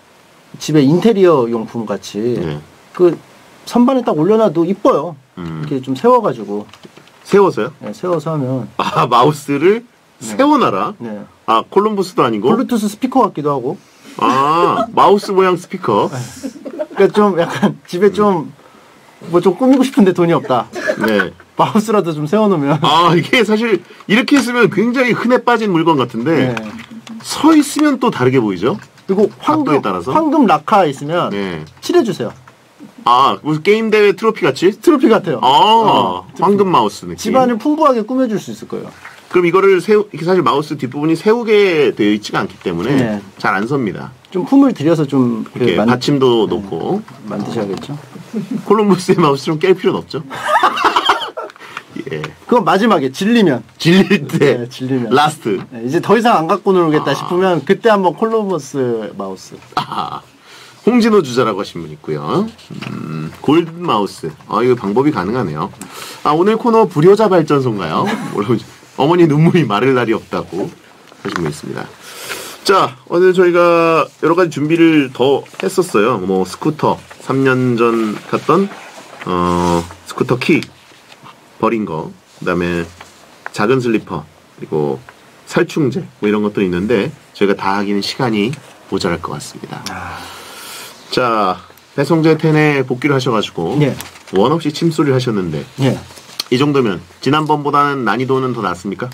집에 인테리어 용품 같이 네. 그 선반에 딱 올려놔도 이뻐요. 음. 이렇게 좀 세워가지고. 세워서요? 네, 세워서 하면. 아, 마우스를 네. 세워놔라? 네. 아, 콜럼버스도 아니고? 블루투스 스피커 같기도 하고. 아, 마우스 모양 스피커. 그러니까 좀 약간 집에 좀 뭐 좀 꾸미고 싶은데 돈이 없다. 네. 마우스라도 좀 세워놓으면. 아, 이게 사실 이렇게 쓰면 굉장히 흔해 빠진 물건 같은데 네. 서 있으면 또 다르게 보이죠? 그리고 황금, 따라서. 황금 라카 있으면 네. 칠해주세요. 아, 무슨 게임 대회 트로피 같이? 트로피 같아요. 아, 어, 트로피. 황금 마우스 느낌. 집안을 풍부하게 꾸며줄 수 있을 거예요. 그럼 이거를 세우, 사실 마우스 뒷부분이 세우게 되어 있지가 않기 때문에 네. 잘 안 섭니다. 좀 품을 들여서 좀 이렇게 만, 받침도 네. 놓고 만드셔야겠죠. 콜럼버스의 마우스처럼 깰 필요는 없죠. 예. 그건 마지막에 질리면 질릴 때 네, 질리면 라스트 네, 이제 더 이상 안 갖고 놀겠다 아. 싶으면 그때 한번 콜럼버스 마우스. 아. 홍진호 주자라고 하신 분 있고요. 음, 골드 마우스. 아, 이거 방법이 가능하네요. 아, 오늘 코너 불효자 발전소인가요? 어머니 눈물이 마를 날이 없다고 하신 분 있습니다. 자, 오늘 저희가 여러 가지 준비를 더 했었어요. 뭐 스쿠터, 삼 년 전 갔던 어, 스쿠터 키 버린 거, 그다음에 작은 슬리퍼, 그리고 살충제 뭐 이런 것도 있는데 저희가 다 하기는 시간이 모자랄 것 같습니다. 자, 배성재 텐에 복귀를 하셔가지고 예. 원 없이 침소리를 하셨는데 예. 이 정도면 지난번보다는 난이도는 더 낮습니까?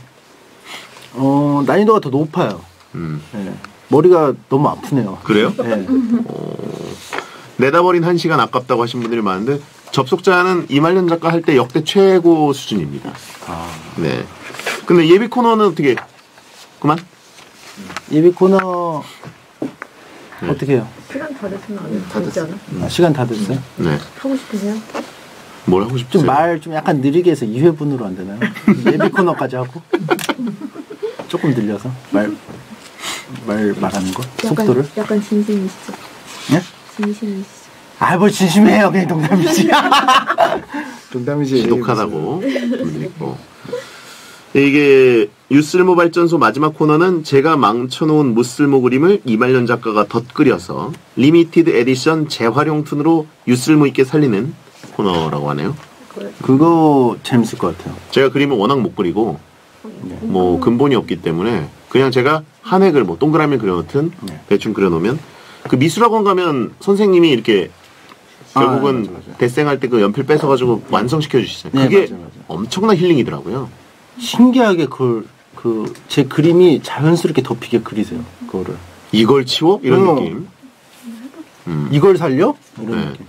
어, 난이도가 더 높아요. 음. 예. 머리가 너무 아프네요. 그래요? 예. 어, 내다버린 한 시간 아깝다고 하신 분들이 많은데 접속자는 이말년 작가 할 때 역대 최고 수준입니다. 아. 네. 근데 예비 코너는 어떻게? 그만? 예비 코너 네. 어떻게 해요? 시간 다 됐으면 안 다 됐지 않아? 음. 아, 시간 다 됐어요? 네. 하고 싶으세요? 뭘 하고 싶으세요? 좀 말 좀 약간 느리게 해서 이 회분으로 안 되나요? 예비 코너까지 하고? 조금 늘려서? 말, 말, 말하는 거? 약간, 속도를? 약간 진심이시죠? 네? 진심이시죠? 아, 뭘 진심이에요. 그냥 농담이지. 농담이지. 지독하다고. 이게 뉴스모 발전소 마지막 코너는 제가 망쳐놓은 무쓸모 그림을 이말년 작가가 덧그려서 리미티드 에디션 재활용 툰으로 뉴스모 있게 살리는 코너라고 하네요. 그거 재밌을 것 같아요. 제가 그림은 워낙 못 그리고 네. 뭐 근본이 없기 때문에 그냥 제가 한 획을 뭐 동그라미 그려놓든 네. 대충 그려놓으면 그 미술학원 가면 선생님이 이렇게 결국은 아, 맞아, 맞아. 데생할 때 그 연필 뺏어가지고 완성시켜 주시잖아요. 그게 네, 맞아, 맞아. 엄청난 힐링이더라고요. 신기하게 그걸 그 제 그림이 자연스럽게 덮이게 그리세요. 그거를 이걸 치워? 이런 어. 느낌. 음. 이걸 살려? 이런 네. 느낌.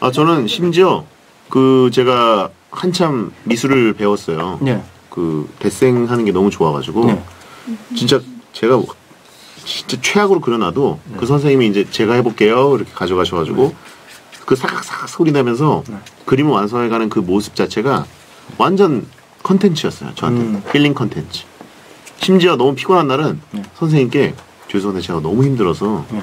아, 저는 심지어 그 제가 한참 미술을 배웠어요. 네. 그 데생 하는 게 너무 좋아가지고 네. 진짜 제가 진짜 최악으로 그려놔도 네. 그 선생님이 이제 제가 해볼게요 이렇게 가져가셔가지고 네. 그 사각사각 소리 나면서 네. 그림을 완성해가는 그 모습 자체가 완전 컨텐츠였어요 저한테는. 음. 힐링 컨텐츠. 심지어 너무 피곤한 날은 네. 선생님께 죄송한데 제가 너무 힘들어서 네.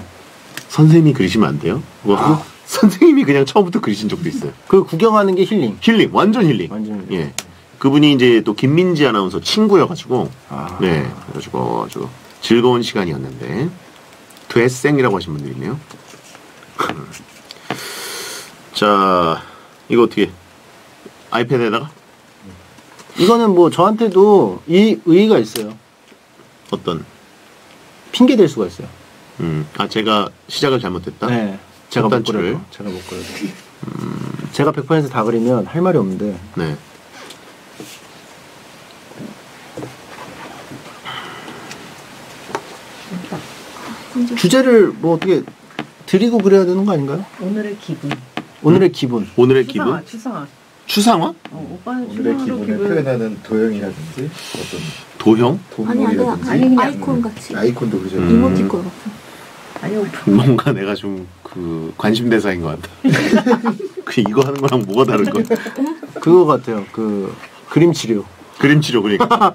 선생님이 그리시면 안 돼요? 그거 하고 아. 선생님이 그냥 처음부터 그리신 적도 있어요. 그 구경하는 게 힐링. 힐링, 완전 힐링. 완전 힐링. 예, 그분이 이제 또 김민지 아나운서 친구여가지고, 아. 네, 그래가지고 아주 즐거운 시간이었는데 되쌩이라고 하신 분들 있네요. 자, 이거 어떻게 아이패드에다가? 이거는 뭐 저한테도 이 의의가 있어요. 어떤? 핑계 될 수가 있어요. 음, 아 제가 시작을 잘못했다. 네. 제가 못 그려요. 제가 못 그려요. 음... 제가 백 퍼센트 다 그리면 할 말이 없는데. 네. 주제를 뭐 어떻게 드리고 그래야 되는 거 아닌가요? 오늘의 기분. 오늘의 음? 기분. 오늘의 추상화, 기분. 추상화. 추상화? 어, 오빠는 오늘의 기분을 기분. 표현하는 도형이라든지 어떤. 도형? 동물이라든지. 아니, 아니, 아이콘 같이. 아이콘도 그죠. 음. 이모티콘 같은. 아니요. 뭔가 내가 좀 그 관심 대상인 것 같다. 그 이거 하는 거랑 뭐가 다른 거야? 그거 같아요. 그 그림 치료. 그림 치료 그러니까.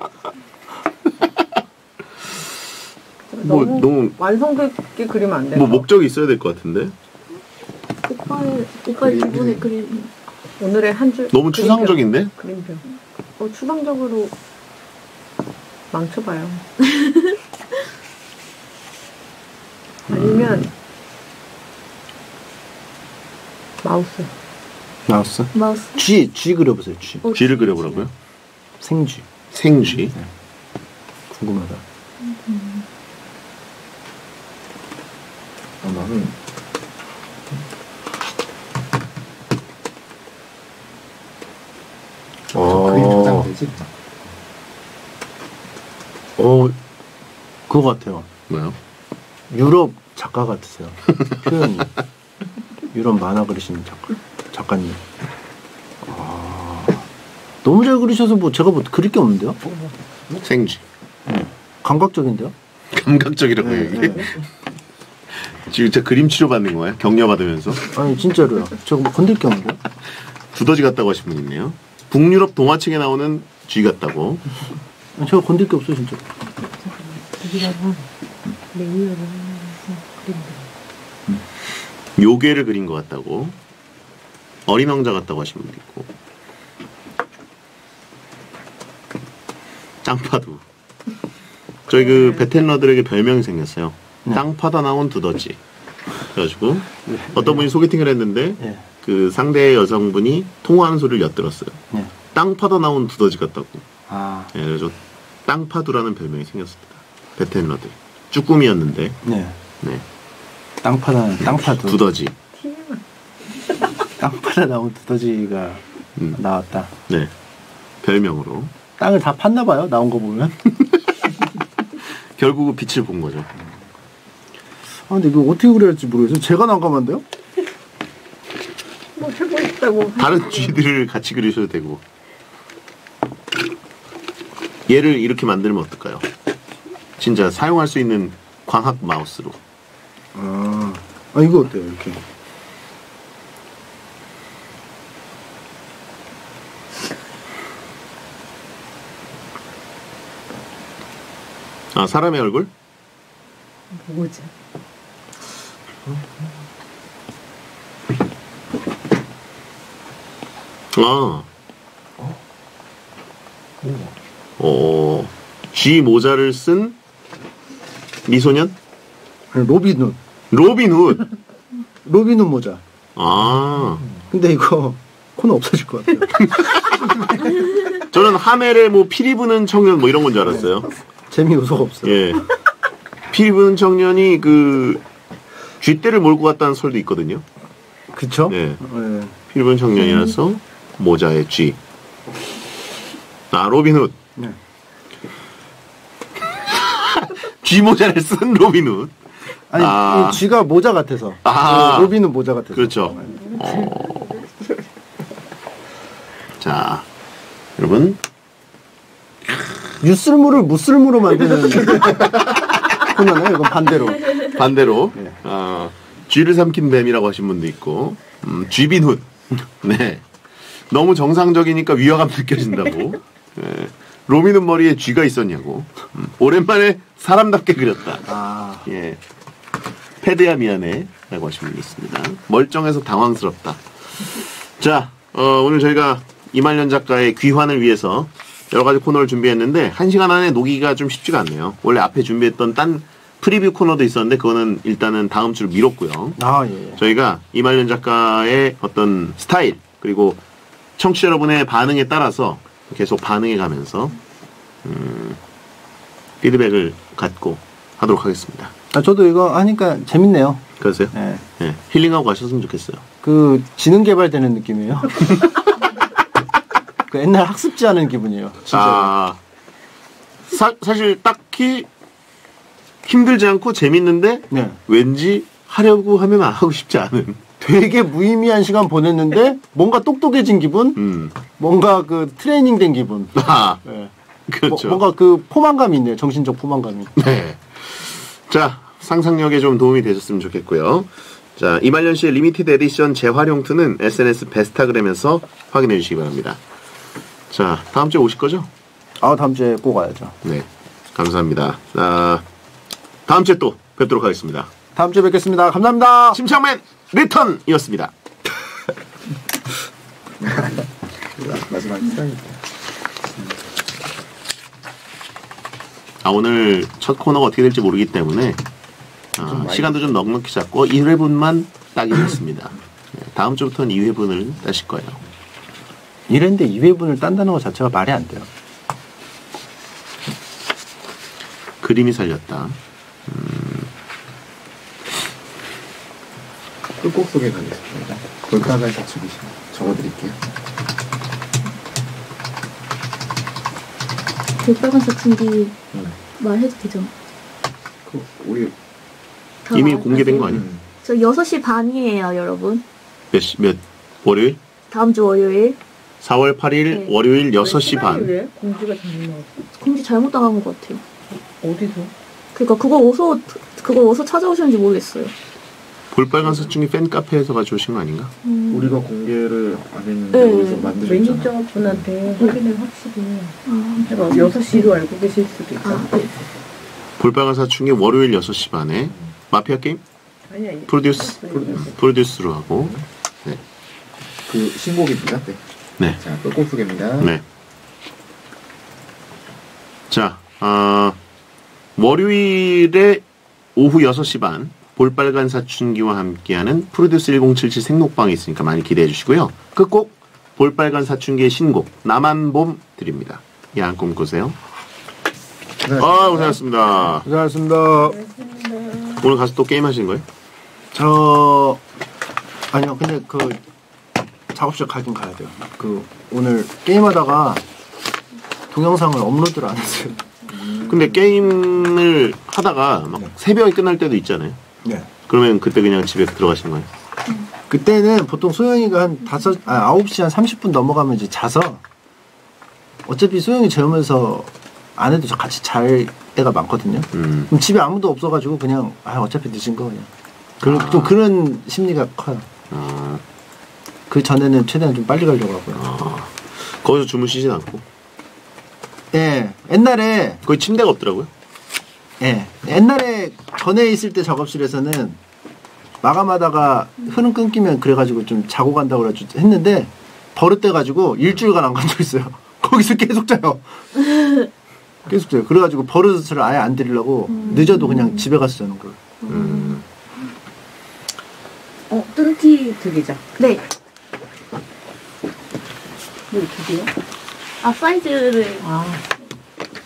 뭐 너무, 너무 완성되게 그리면 안 돼. 뭐 목적이 있어야 될 것 같은데. 오빠의 오빠의 기분의 그림. 오늘의 한 줄. 너무 추상적인데? 그림표. 어 추상적으로 망쳐봐요. 아니면 음. 마우스. 마우스? 마우스. 쥐, 쥐 그려보세요. 쥐. 어, 쥐를 그려보라고요? 생쥐. 생쥐. 네. 궁금하다. 음. 아, 나는 어. 그림 저장되지? 어, 그거 같아요. 뭐요? 유럽 작가 같으세요. 표현이. 유럽 만화 그리시는 작가, 작가님. 아, 너무 잘 그리셔서 뭐 제가 뭐 그릴 게 없는데요? 생쥐. 네. 감각적인데요? 감각적이라고 네, 얘기해? 네. 지금 제가 그림 치료받는 거예요? 격려받으면서? 아니 진짜로요. 제가 뭐 건들 게 없는데요? 두더지 같다고 하신 분 있네요. 북유럽 동화책에 나오는 쥐 같다고. 제가 건들 게 없어요 진짜로. 요괴를 그린 것 같다고, 어린 왕자 같다고 하시는 분도 있고, 짱파두. 저희 그 베텐러들에게 별명이 생겼어요. 네. 땅 파다 나온 두더지. 그래가지고 네. 어떤 분이 소개팅을 했는데 네. 그 상대 여성분이 통화하는 소리를 엿들었어요. 네. 땅 파다 나온 두더지 같다고. 아. 네, 그래서 땅파두라는 별명이 생겼습니다. 베텐러들. 쭈꾸미였는데. 네. 네. 땅파다, 땅파두. 두더지. 땅파다 나온 두더지가 음. 나왔다. 네. 별명으로. 땅을 다 팠나봐요, 나온 거 보면. 결국은 빛을 본 거죠. 아, 근데 이거 어떻게 그려야 할지 모르겠어요. 제가 난감한데요? 뭐 해보고 싶다고. 다른 쥐들을 같이 그리셔도 되고. 얘를 이렇게 만들면 어떨까요? 진짜 사용할 수 있는 광학 마우스로. 아, 아 이거 어때요 이렇게? 아 사람의 얼굴? 뭐지? 아, 어, 쥐 모자를 쓴 미소년? 로빈훗. 로빈훗. 로빈훗 모자. 아. 근데 이거 코너 없어질 것 같아요. 저는 하멜의 뭐 피리 부는 청년 뭐 이런 건 줄 알았어요. 네. 재미 요소가 없어요. 예. 피리 부는 청년이 그 쥐떼를 몰고 갔다는 설도 있거든요. 그쵸? 예. 네. 피리 부는 청년이라서 음. 모자에 쥐. 아 로빈훗. 네. 쥐 모자를 쓴 로빈훗. 아니, 아. 이 쥐가 모자 같아서. 아. 로빈은 모자 같아서. 그렇죠. 어... 자, 여러분. 유쓸무를 무쓸무로 만드는 그러면은 이건 반대로. 반대로. 네. 어, 쥐를 삼킨 뱀이라고 하신 분도 있고, 음, 쥐빈훗. 네. 너무 정상적이니까 위화감 느껴진다고. 네. 로미는 머리에 쥐가 있었냐고. 음, 오랜만에 사람답게 그렸다. 아. 예. 패드야 미안해. 라고 하신 분이 있습니다. 멀쩡해서 당황스럽다. 자, 어, 오늘 저희가 이말년 작가의 귀환을 위해서 여러 가지 코너를 준비했는데 한 시간 안에 녹이기가 좀 쉽지가 않네요. 원래 앞에 준비했던 딴 프리뷰 코너도 있었는데 그거는 일단은 다음 주로 미뤘고요. 아, 예, 예. 저희가 이말년 작가의 어떤 스타일 그리고 청취자 여러분의 반응에 따라서 계속 반응해 가면서 음, 피드백을 갖고 하도록 하겠습니다. 아, 저도 이거 하니까 재밌네요. 그러세요? 네. 네. 힐링하고 가셨으면 좋겠어요. 그 지능 개발되는 느낌이에요. 그 옛날 학습지 하는 기분이에요. 진짜. 아, 사, 사실 딱히 힘들지 않고 재밌는데 네. 왠지 하려고 하면 안 하고 싶지 않은. 되게 무의미한 시간 보냈는데 뭔가 똑똑해진 기분, 음. 뭔가 그 트레이닝된 기분. 아, 네. 그렇죠. 뭐, 뭔가 그 포만감이 있네요. 정신적 포만감이. 네. 자, 상상력에 좀 도움이 되셨으면 좋겠고요. 자, 이말년 씨의 리미티드 에디션 재활용 툰은 에스엔에스 베스타그램에서 확인해 주시기 바랍니다. 자, 다음 주에 오실 거죠? 아, 다음 주에 꼭 와야죠. 네, 감사합니다. 자, 다음 주에 또 뵙도록 하겠습니다. 다음 주에 뵙겠습니다. 감사합니다. 침착맨 리턴이었습니다. 마지막 아, 오늘 첫 코너가 어떻게 될지 모르기 때문에 아, 좀 시간도 좀 넉넉히 잡고 일 회분만 따기로 했습니다. 다음 주부터는 이 회분을 따실 거예요. 일 회인데 이 회분을 딴다는 것 자체가 말이 안 돼요. 그림이 살렸다. 음... 끝곡 소개 가겠습니다. 골카발 사춘기 적어드릴게요. 골카발 사춘기 응. 말해도 되죠? 그 우리 이미 공개된 거 아니에요? 음. 저 여섯 시 반이에요, 여러분. 몇 시, 몇, 월요일? 다음 주 월요일. 사월 팔일 네. 월요일 여섯 시 반. 왜? 공지가 잘못 나왔어. 공지 잘못 당한 것 같아요. 어디서? 그러니까 그거 어디서 그거 어디서 찾아오셨는지 모르겠어요. 볼빨간 사춘기 팬카페에서 가져오신 거 아닌가? 음. 우리가 공개를 안 했는데 네. 여기서 만들었잖아. 매니저 분한테 확인을 확실히 아. 제가 여섯 시로 알고 계실 수도 있다. 아. 볼빨간 사춘기 월요일 여섯 시 반에 마피아 게임? 아니 아니 프로듀스? 프로듀스. 프로듀스로 하고 네. 그 신곡입니다. 네. 네. 자, 또 꼼수개입니다. 네. 자, 어, 월요일에 오후 여섯 시 반 볼빨간 사춘기와 함께하는 프로듀스 일공칠칠 생록방이 있으니까 많이 기대해 주시고요. 끝곡 볼빨간 사춘기의 신곡 나만 봄 드립니다. 예, 안 꿈꾸세요? 고생하셨습니다. 아, 고생하셨습니다. 고생하셨습니다. 고생하셨습니다. 오늘 가서 또 게임 하시는 거예요? 저... 아니요, 근데 그... 작업실 가긴 가야 돼요. 그 오늘 게임하다가 동영상을 업로드를 안 했어요. 근데 게임을 하다가 막 네. 새벽이 끝날 때도 있잖아요. 네. 그러면 그때 그냥 집에 들어가신 거예요? 그때는 보통 소영이가 한 다섯, 아, 아홉 시 한 삼십 분 넘어가면 이제 자서 어차피 소영이 재우면서 안 해도 같이 잘 때가 많거든요. 음. 그럼 집에 아무도 없어가지고 그냥 아 어차피 늦은 거 그냥. 그런 아. 좀 그런 심리가 커요. 아. 그 전에는 최대한 좀 빨리 가려고 하고요. 아, 거기서 주무시진 않고? 예. 옛날에 거기 침대가 없더라고요? 예. 옛날에 전에 있을 때 작업실에서는 마감하다가 흐름 끊기면 그래가지고 좀 자고 간다고 그래가지고 했는데 버릇돼가지고 일주일간 안 간 적 있어요. 거기서 계속 자요. 계속 자요. 그래가지고 버릇을 아예 안 들이려고 늦어도 그냥 집에 가서 자는 걸. 음. 어, 뜬티 드리자. 네. 뭐 이렇게 돼요? 아, 사이즈를 아.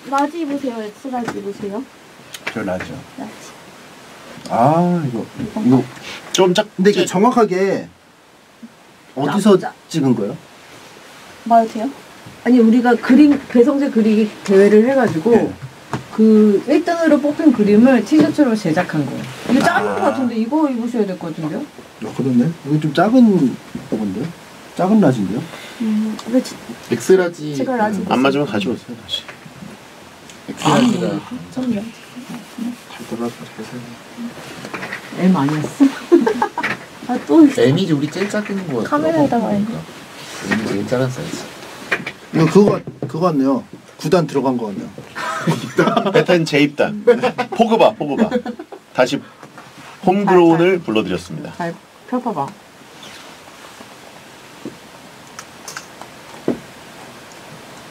라지 입으세요? 엑스라지 입으세요? 저 라지요. 라지. 아, 이거 이거 좀 작. 근데 이게 정확하게 어디서 나, 찍은 거예요? 말해도 돼요? 아니, 우리가 그림 배성재 그리기 대회를 해가지고 네. 그 일 등으로 뽑힌 그림을 티셔츠로 제작한 거예요. 이거 작은 아. 거 같은데 이거 입으셔야 될 거 같은데요? 아, 그렇네. 이거 좀 작은 건데요? 작은 라지인데요? 음, 엑스라지 제가 라지 안 맞으면 가져오세요 다시. 엑스라지가 아, 네. 좀 라지. 골라서 잘 살려. M 아니었어? 아, 또 있어. M이지, 우리 제일 작은 거 같아. 카메라에다가 M. M이 제일 작은 사이즈. 이거 그거, 그거 같네요. 구단 들어간 거 같네요. 베텐 재입단. 포그바, 포그바. 다시 홈그로운을 불러드렸습니다. 잘 펴봐봐.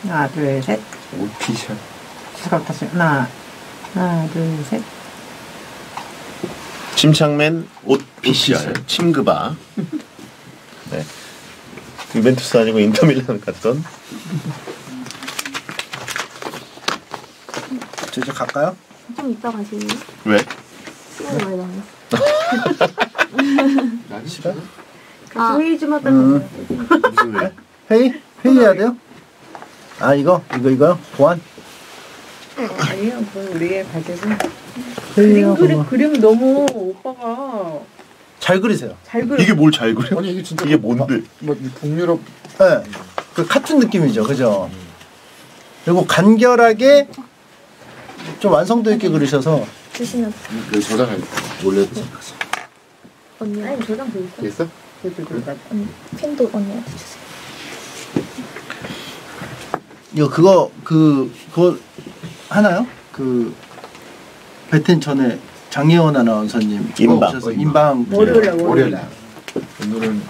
하나, 둘, 셋. 오, 피셜. 시각 다시. 하나, 하나, 둘, 셋. 침착맨 옷 피셜 침그바. 네. 유벤투스 아니고 인터밀란 갔던. 저 이제 갈까요? 좀 이따 가실래요? 왜? 시간이 많이 남았어. 시간? 아, 회의 좀 하다. 음. 무슨 왜? 회의? 회의해야 돼요? 아, 이거? 이거, 이거요? 보안? 아니요, 그건 우리의 발견은. 그림 그림, 그림 너무 오빠가. 잘 그리세요. 잘 그려. 이게 뭘 잘 그려? 아니, 이게 진짜. 이게 뭔데? 뭐, 북유럽. 예. 네. 그, 같은 느낌이죠, 그죠? 그리고 간결하게 좀 완성도 있게 그리셔서. 드시면. 여기 저장해. 원래 가서. 언니, 아니, 저장 보이세요? 됐어? 여기 그러니까. 핀도 언니한테 주세요. 이거 그거 그 그거 하나요? 그 베텐 전에 장예원 아나운서님 인방 오셔서 인방 월요일날 월요일날 오늘은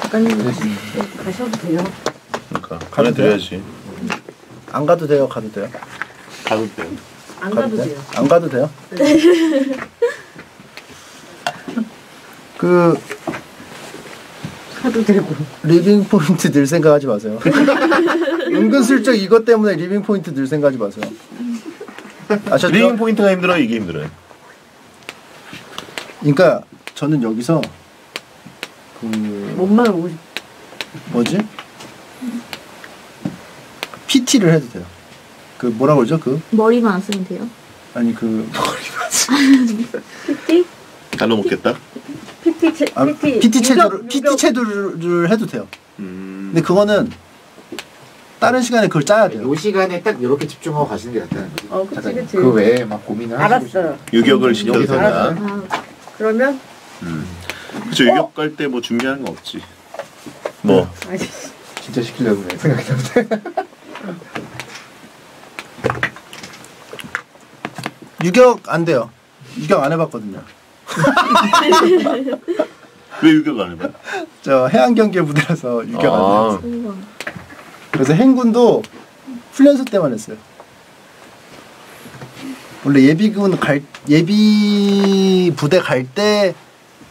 작가님 가셔도 돼요. 그러니까 가려드려야지. 안 가도 돼요? 가도 돼요? 가도 돼요. 안 가도 돼요? 안 가도 돼요? 그 리빙 포인트 늘 생각하지 마세요. 은근슬쩍 이것 때문에 리빙 포인트 늘 생각하지 마세요. 아셨죠? 리빙 포인트가 힘들어요? 이게 힘들어요? 그러니까 저는 여기서 그... 뭔 말 오고 싶... 뭐지? 피티를 해도 돼요. 그 뭐라고 그러죠? 그? 머리만 안 쓰면 돼요? 아니 그... 머리만 쓰면 돼요. 피티? 날로 먹겠다? 피티 채 아, 피티, 피티 체조를 피티 체조를 해도 돼요. 음. 근데 그거는 다른 시간에 그걸 짜야 돼요. 이 시간에 딱 이렇게 집중하고 가시는 게 낫다는 거지. 어, 그치, 그치. 그 외에 막 고민을 하시고 유격을 시켜서나. 아, 그러면 음. 그쵸. 유격 어? 갈 때 뭐 준비하는 거 없지. 뭐. 아니, 진짜 시키려고 그래. 생각이 나는데. 유격 안 돼요. 유격 안 해봤거든요. 왜 유격 안 해봐요? 저 해안경계 부대라서 유격 아 안 해봤어요. 그래서 행군도 훈련소 때만 했어요. 원래 예비군 갈 예비 부대 갈 때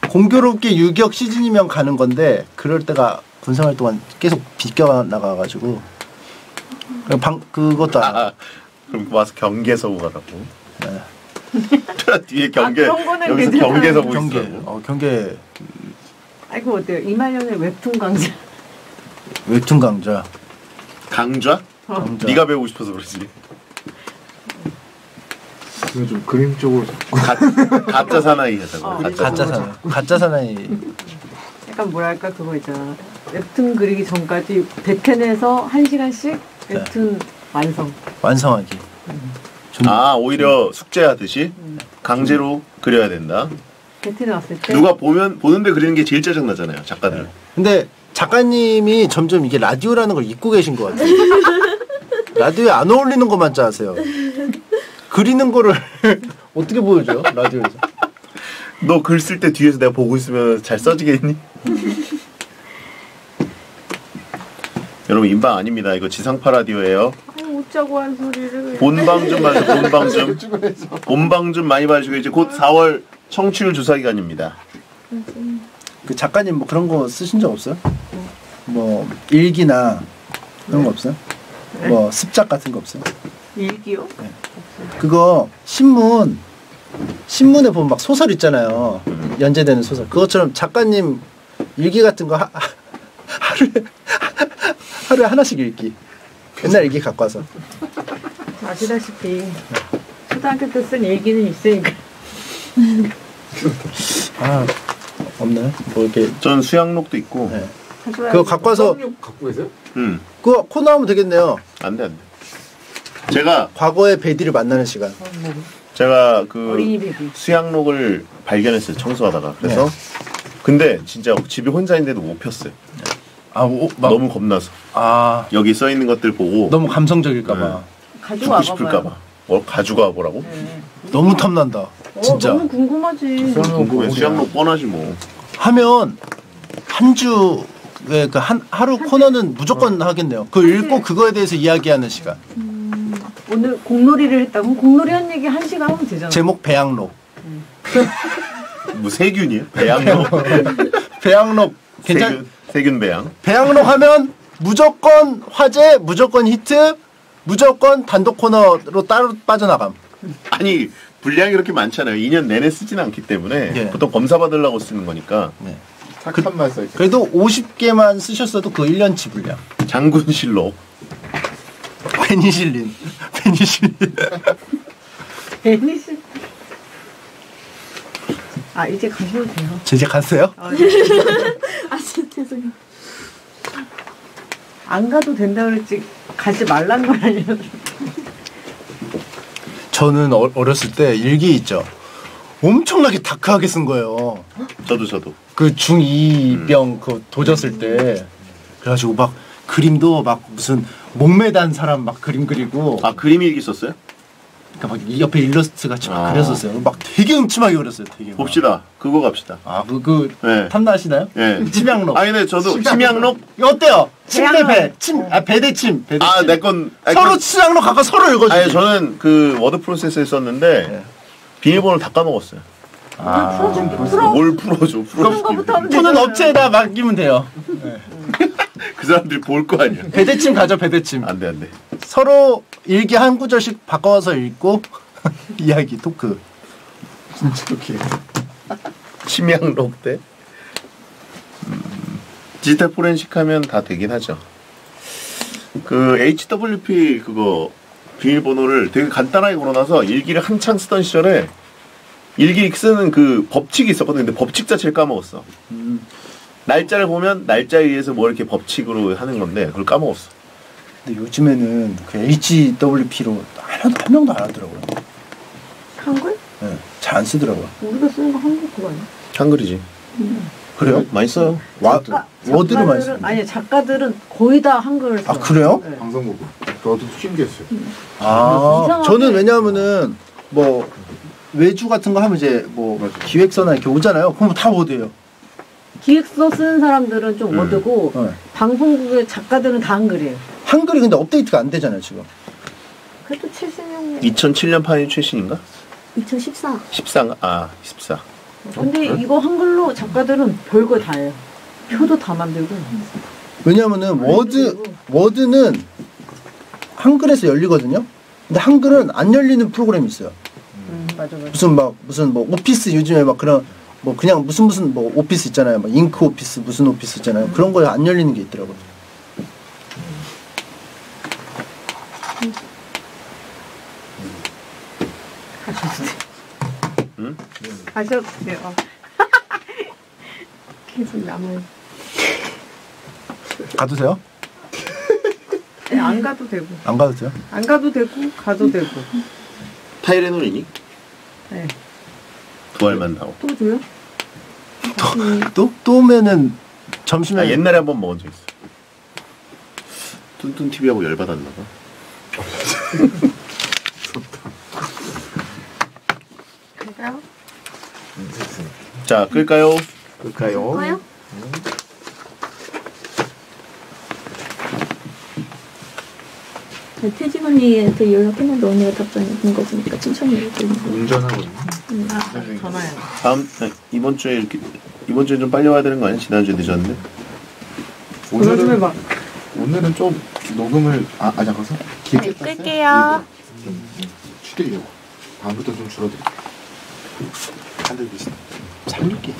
공교롭게 유격 시즌이면 가는 건데 그럴 때가 군생활 동안 계속 비껴 나가가지고 방 그것도 안 아, 그럼 와서 경계 서고 가라고. 네. 뒤에 경계, 아, 여기서 경계에서 보고 경계. 있어요. 어, 경계. 아이고, 어때요? 이말년의 웹툰 강좌. 웹툰 강좌. 강좌? 어. 강좌. 네가 배우고 싶어서 그러지. 이거 좀 그림 쪽으로. 가, 가짜 사나이 하자고. 어, 가짜, 가짜 사나이. 가짜 사나이. 약간 뭐랄까 그거 있잖아. 웹툰 그리기 전까지 베텐에서 한 시간씩 웹툰 네. 완성. 완성하기. 음. 아 오히려 음. 숙제하듯이 음. 강제로 음. 그려야 된다. 베텐에 왔을 때 누가 보면 보는데 그리는 게 제일 짜증 나잖아요, 작가들. 네. 근데 작가님이 점점 이게 라디오라는 걸 잊고 계신 것 같아요. 라디오에 안 어울리는 것만 짜세요. 그리는 거를 어떻게 보여줘요, 라디오에서? 너 글 쓸 때 뒤에서 내가 보고 있으면 잘 써지겠니? 여러분 인방 아닙니다. 이거 지상파 라디오예요. 웃자고 한 소리를 본방 좀 봐줘. 본방 좀 본방 좀 많이 봐주시고 이제 곧 사월 청취율 조사 기간입니다. 그 작가님 뭐 그런 거 쓰신 적 없어요? 네. 뭐 일기나 그런 네. 거 없어요? 네. 뭐 습작 같은 거 없어요? 일기요? 네. 없어요. 그거 신문 신문에 보면 막 소설 있잖아요. 음. 연재되는 소설. 그것처럼 작가님 일기 같은 거 하, 하, 하루에 하루에 하나씩 읽기. 옛날 일기 갖고 와서 아시다시피 초등학교 때 쓴 일기는 있으니까 아 없나요? 뭐 이렇게 전 수양록도 있고 네. 그거 갖고 와서 수양록 갖고 계세요? 응. 그거 코 나오면 되겠네요. 안돼 안돼 제가 과거의 베디를 만나는 시간. 제가 그 수양록을 발견했어요. 청소하다가. 그래서 네. 근데 진짜 집에 혼자 있는데도 못 폈어요. 아, 오, 막, 너무 겁나서. 아, 여기 써 있는 것들 보고 너무 감성적일까 봐. 네. 가져와 보고 싶을까 봐. 어, 가져가 보라고? 네. 너무 탐난다. 어, 진짜. 너무 궁금하지. 궁금해. 수양록 뻔하지 뭐. 하면 한 주 네, 그러니까 한 하루 한 코너는 무조건 어. 하겠네요. 그 읽고 그거에 대해서 이야기하는 시간. 음, 오늘 공놀이를 했다고? 공놀이 한 얘기 한 시간 하면 되잖아. 제목 배양록. 음. 뭐 세균이요? 배양록. 배양록 괜찮? 세균, 세균 배양. 배양록 하면 무조건 화제, 무조건 히트, 무조건 단독 코너로 따로 빠져나감. 아니 분량이 이렇게 많잖아요. 이 년 내내 쓰진 않기 때문에 예. 보통 검사 받으려고 쓰는 거니까. 네. 착한만 써있어요. 그래도 오십 개만 쓰셨어도 그 일 년치 분량. 장군실록. 페니실린. 페니실린. 페니실린. 아 이제 가셔도 돼요. 제 이제 갔어요? 아, 네. 아 진짜 죄송해요. 안 가도 된다 그랬지 가지 말란 걸 아니에요. 저는 어, 어렸을 때 일기 있죠. 엄청나게 다크하게 쓴 거예요. 저도 저도. 그 중이병 음. 그 도졌을 때 그래가지고 막 그림도 막 무슨 목매단 사람 막 그림 그리고. 아 그림 일기 썼어요? 그러니까 막 옆에 일러스트 같이 막 아. 그렸었어요. 막 되게 음침하게 그렸어요. 되게. 봅시다. 그거 갑시다. 아 그 그 네. 탐나시나요? 네. 침향록. 아니 근데 저도 침향록 어때요? 침대 배 침 아 배대침. 배대 아 내 건 서로 침향록 갖고 서로 읽어주고. 아니 저는 그 워드 프로세스에 썼는데 네. 비밀번호를 다 까먹었어요. 아, 풀어줘. 뭘 풀어줘. 풀어줘. 푸는 업체에다 맡기면 돼요. 네. 그 사람들이 볼 거 아니야. 배대침 가져, 배대침. 안 돼, 안 돼. 서로 일기 한 구절씩 바꿔서 읽고 이야기, 토크. 진짜 토끼. 침향록 때. 음, 디지털 포렌식 하면 다 되긴 하죠. 그 에이치 더블유 피 그거 비밀번호를 되게 간단하게 걸어놔서 일기를 한창 쓰던 시절에 일기 쓰는 그 법칙이 있었거든. 근데 법칙 자체를 까먹었어. 음. 날짜를 보면 날짜에 의해서 뭐 이렇게 법칙으로 하는 건데 그걸 까먹었어. 근데 요즘에는 그 에이치 더블유 피로 하나도 한 명도 안 하더라고요. 한글? 네, 잘 안 쓰더라고요. 우리가 쓰는 거 한글 그거 아니야? 한글이지. 음. 그래요? 많이 써요. 와드, 워드를 많이 써요. 아니 작가들은 거의 다 한글 써요. 아 그래요? 네. 방송 보고. 저도 신기했어요. 음. 아, 저는 왜냐하면은 뭐 외주 같은 거 하면 이제 뭐 맞아. 기획서나 이렇게 오잖아요. 그럼 다 워드예요. 기획서 쓰는 사람들은 좀 워드고 음. 네. 방송국의 작가들은 다 한글이에요. 한글이 근데 업데이트가 안 되잖아요 지금. 그래도 칠십육 년. 이천칠 년 판이 최신인가? 이천십사. 십사인가? 아 십사. 근데 어? 이거 한글로 작가들은 별거 다 해요. 표도 다 만들고. 왜냐면은 워드 워드는 한글에서 열리거든요. 근데 한글은 안 열리는 프로그램이 있어요. 음, 맞아, 맞아. 무슨 막 무슨 뭐 오피스 요즘에 막 그런 뭐 그냥 무슨 무슨 뭐 오피스 있잖아요. 막 잉크 오피스 무슨 오피스 있잖아요. 음. 그런 거에 안 열리는 게 있더라고요. 음. 음. 음? 가셨어요. 어. 계속 남아요. 가두세요? 네, 안 가도 되고. 안 가도 돼요? 안 가도 되고 가도 되고. 타이레놀이니? 네. 두 알만 나오. 또 줘요? 또? 또면은 점심에 아, 옛날에 한번 먹은 적 있어. 뚠뚠 티비하고 열받았나 봐. 좋다. 끌까요? 자, 끌까요? 끌까요? 끌까요? 음. 태진 언니한테 연락했는데 언니가 답장이 된 거 보니까 천천히 이렇게 운전하고 있네. 응. 아, 전화해. 다음 이번 주에 이렇게 이번 주에 좀 빨리 와야 되는 거 아니야? 지난주에 늦었는데. 오늘은 막 오늘은 좀 녹음을 아, 아자 가서 길게 끌게요. 줄이려고. 다음부터 좀 줄어들게. 한들 비슷. 삼십 개.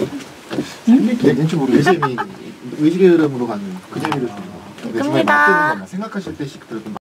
삼십 개. 왠지 모르겠어요. 의지의 흐름으로 가는 그 재미를 좀. 네, 정말 맡기는 것만 생각하실 때씩 들었던.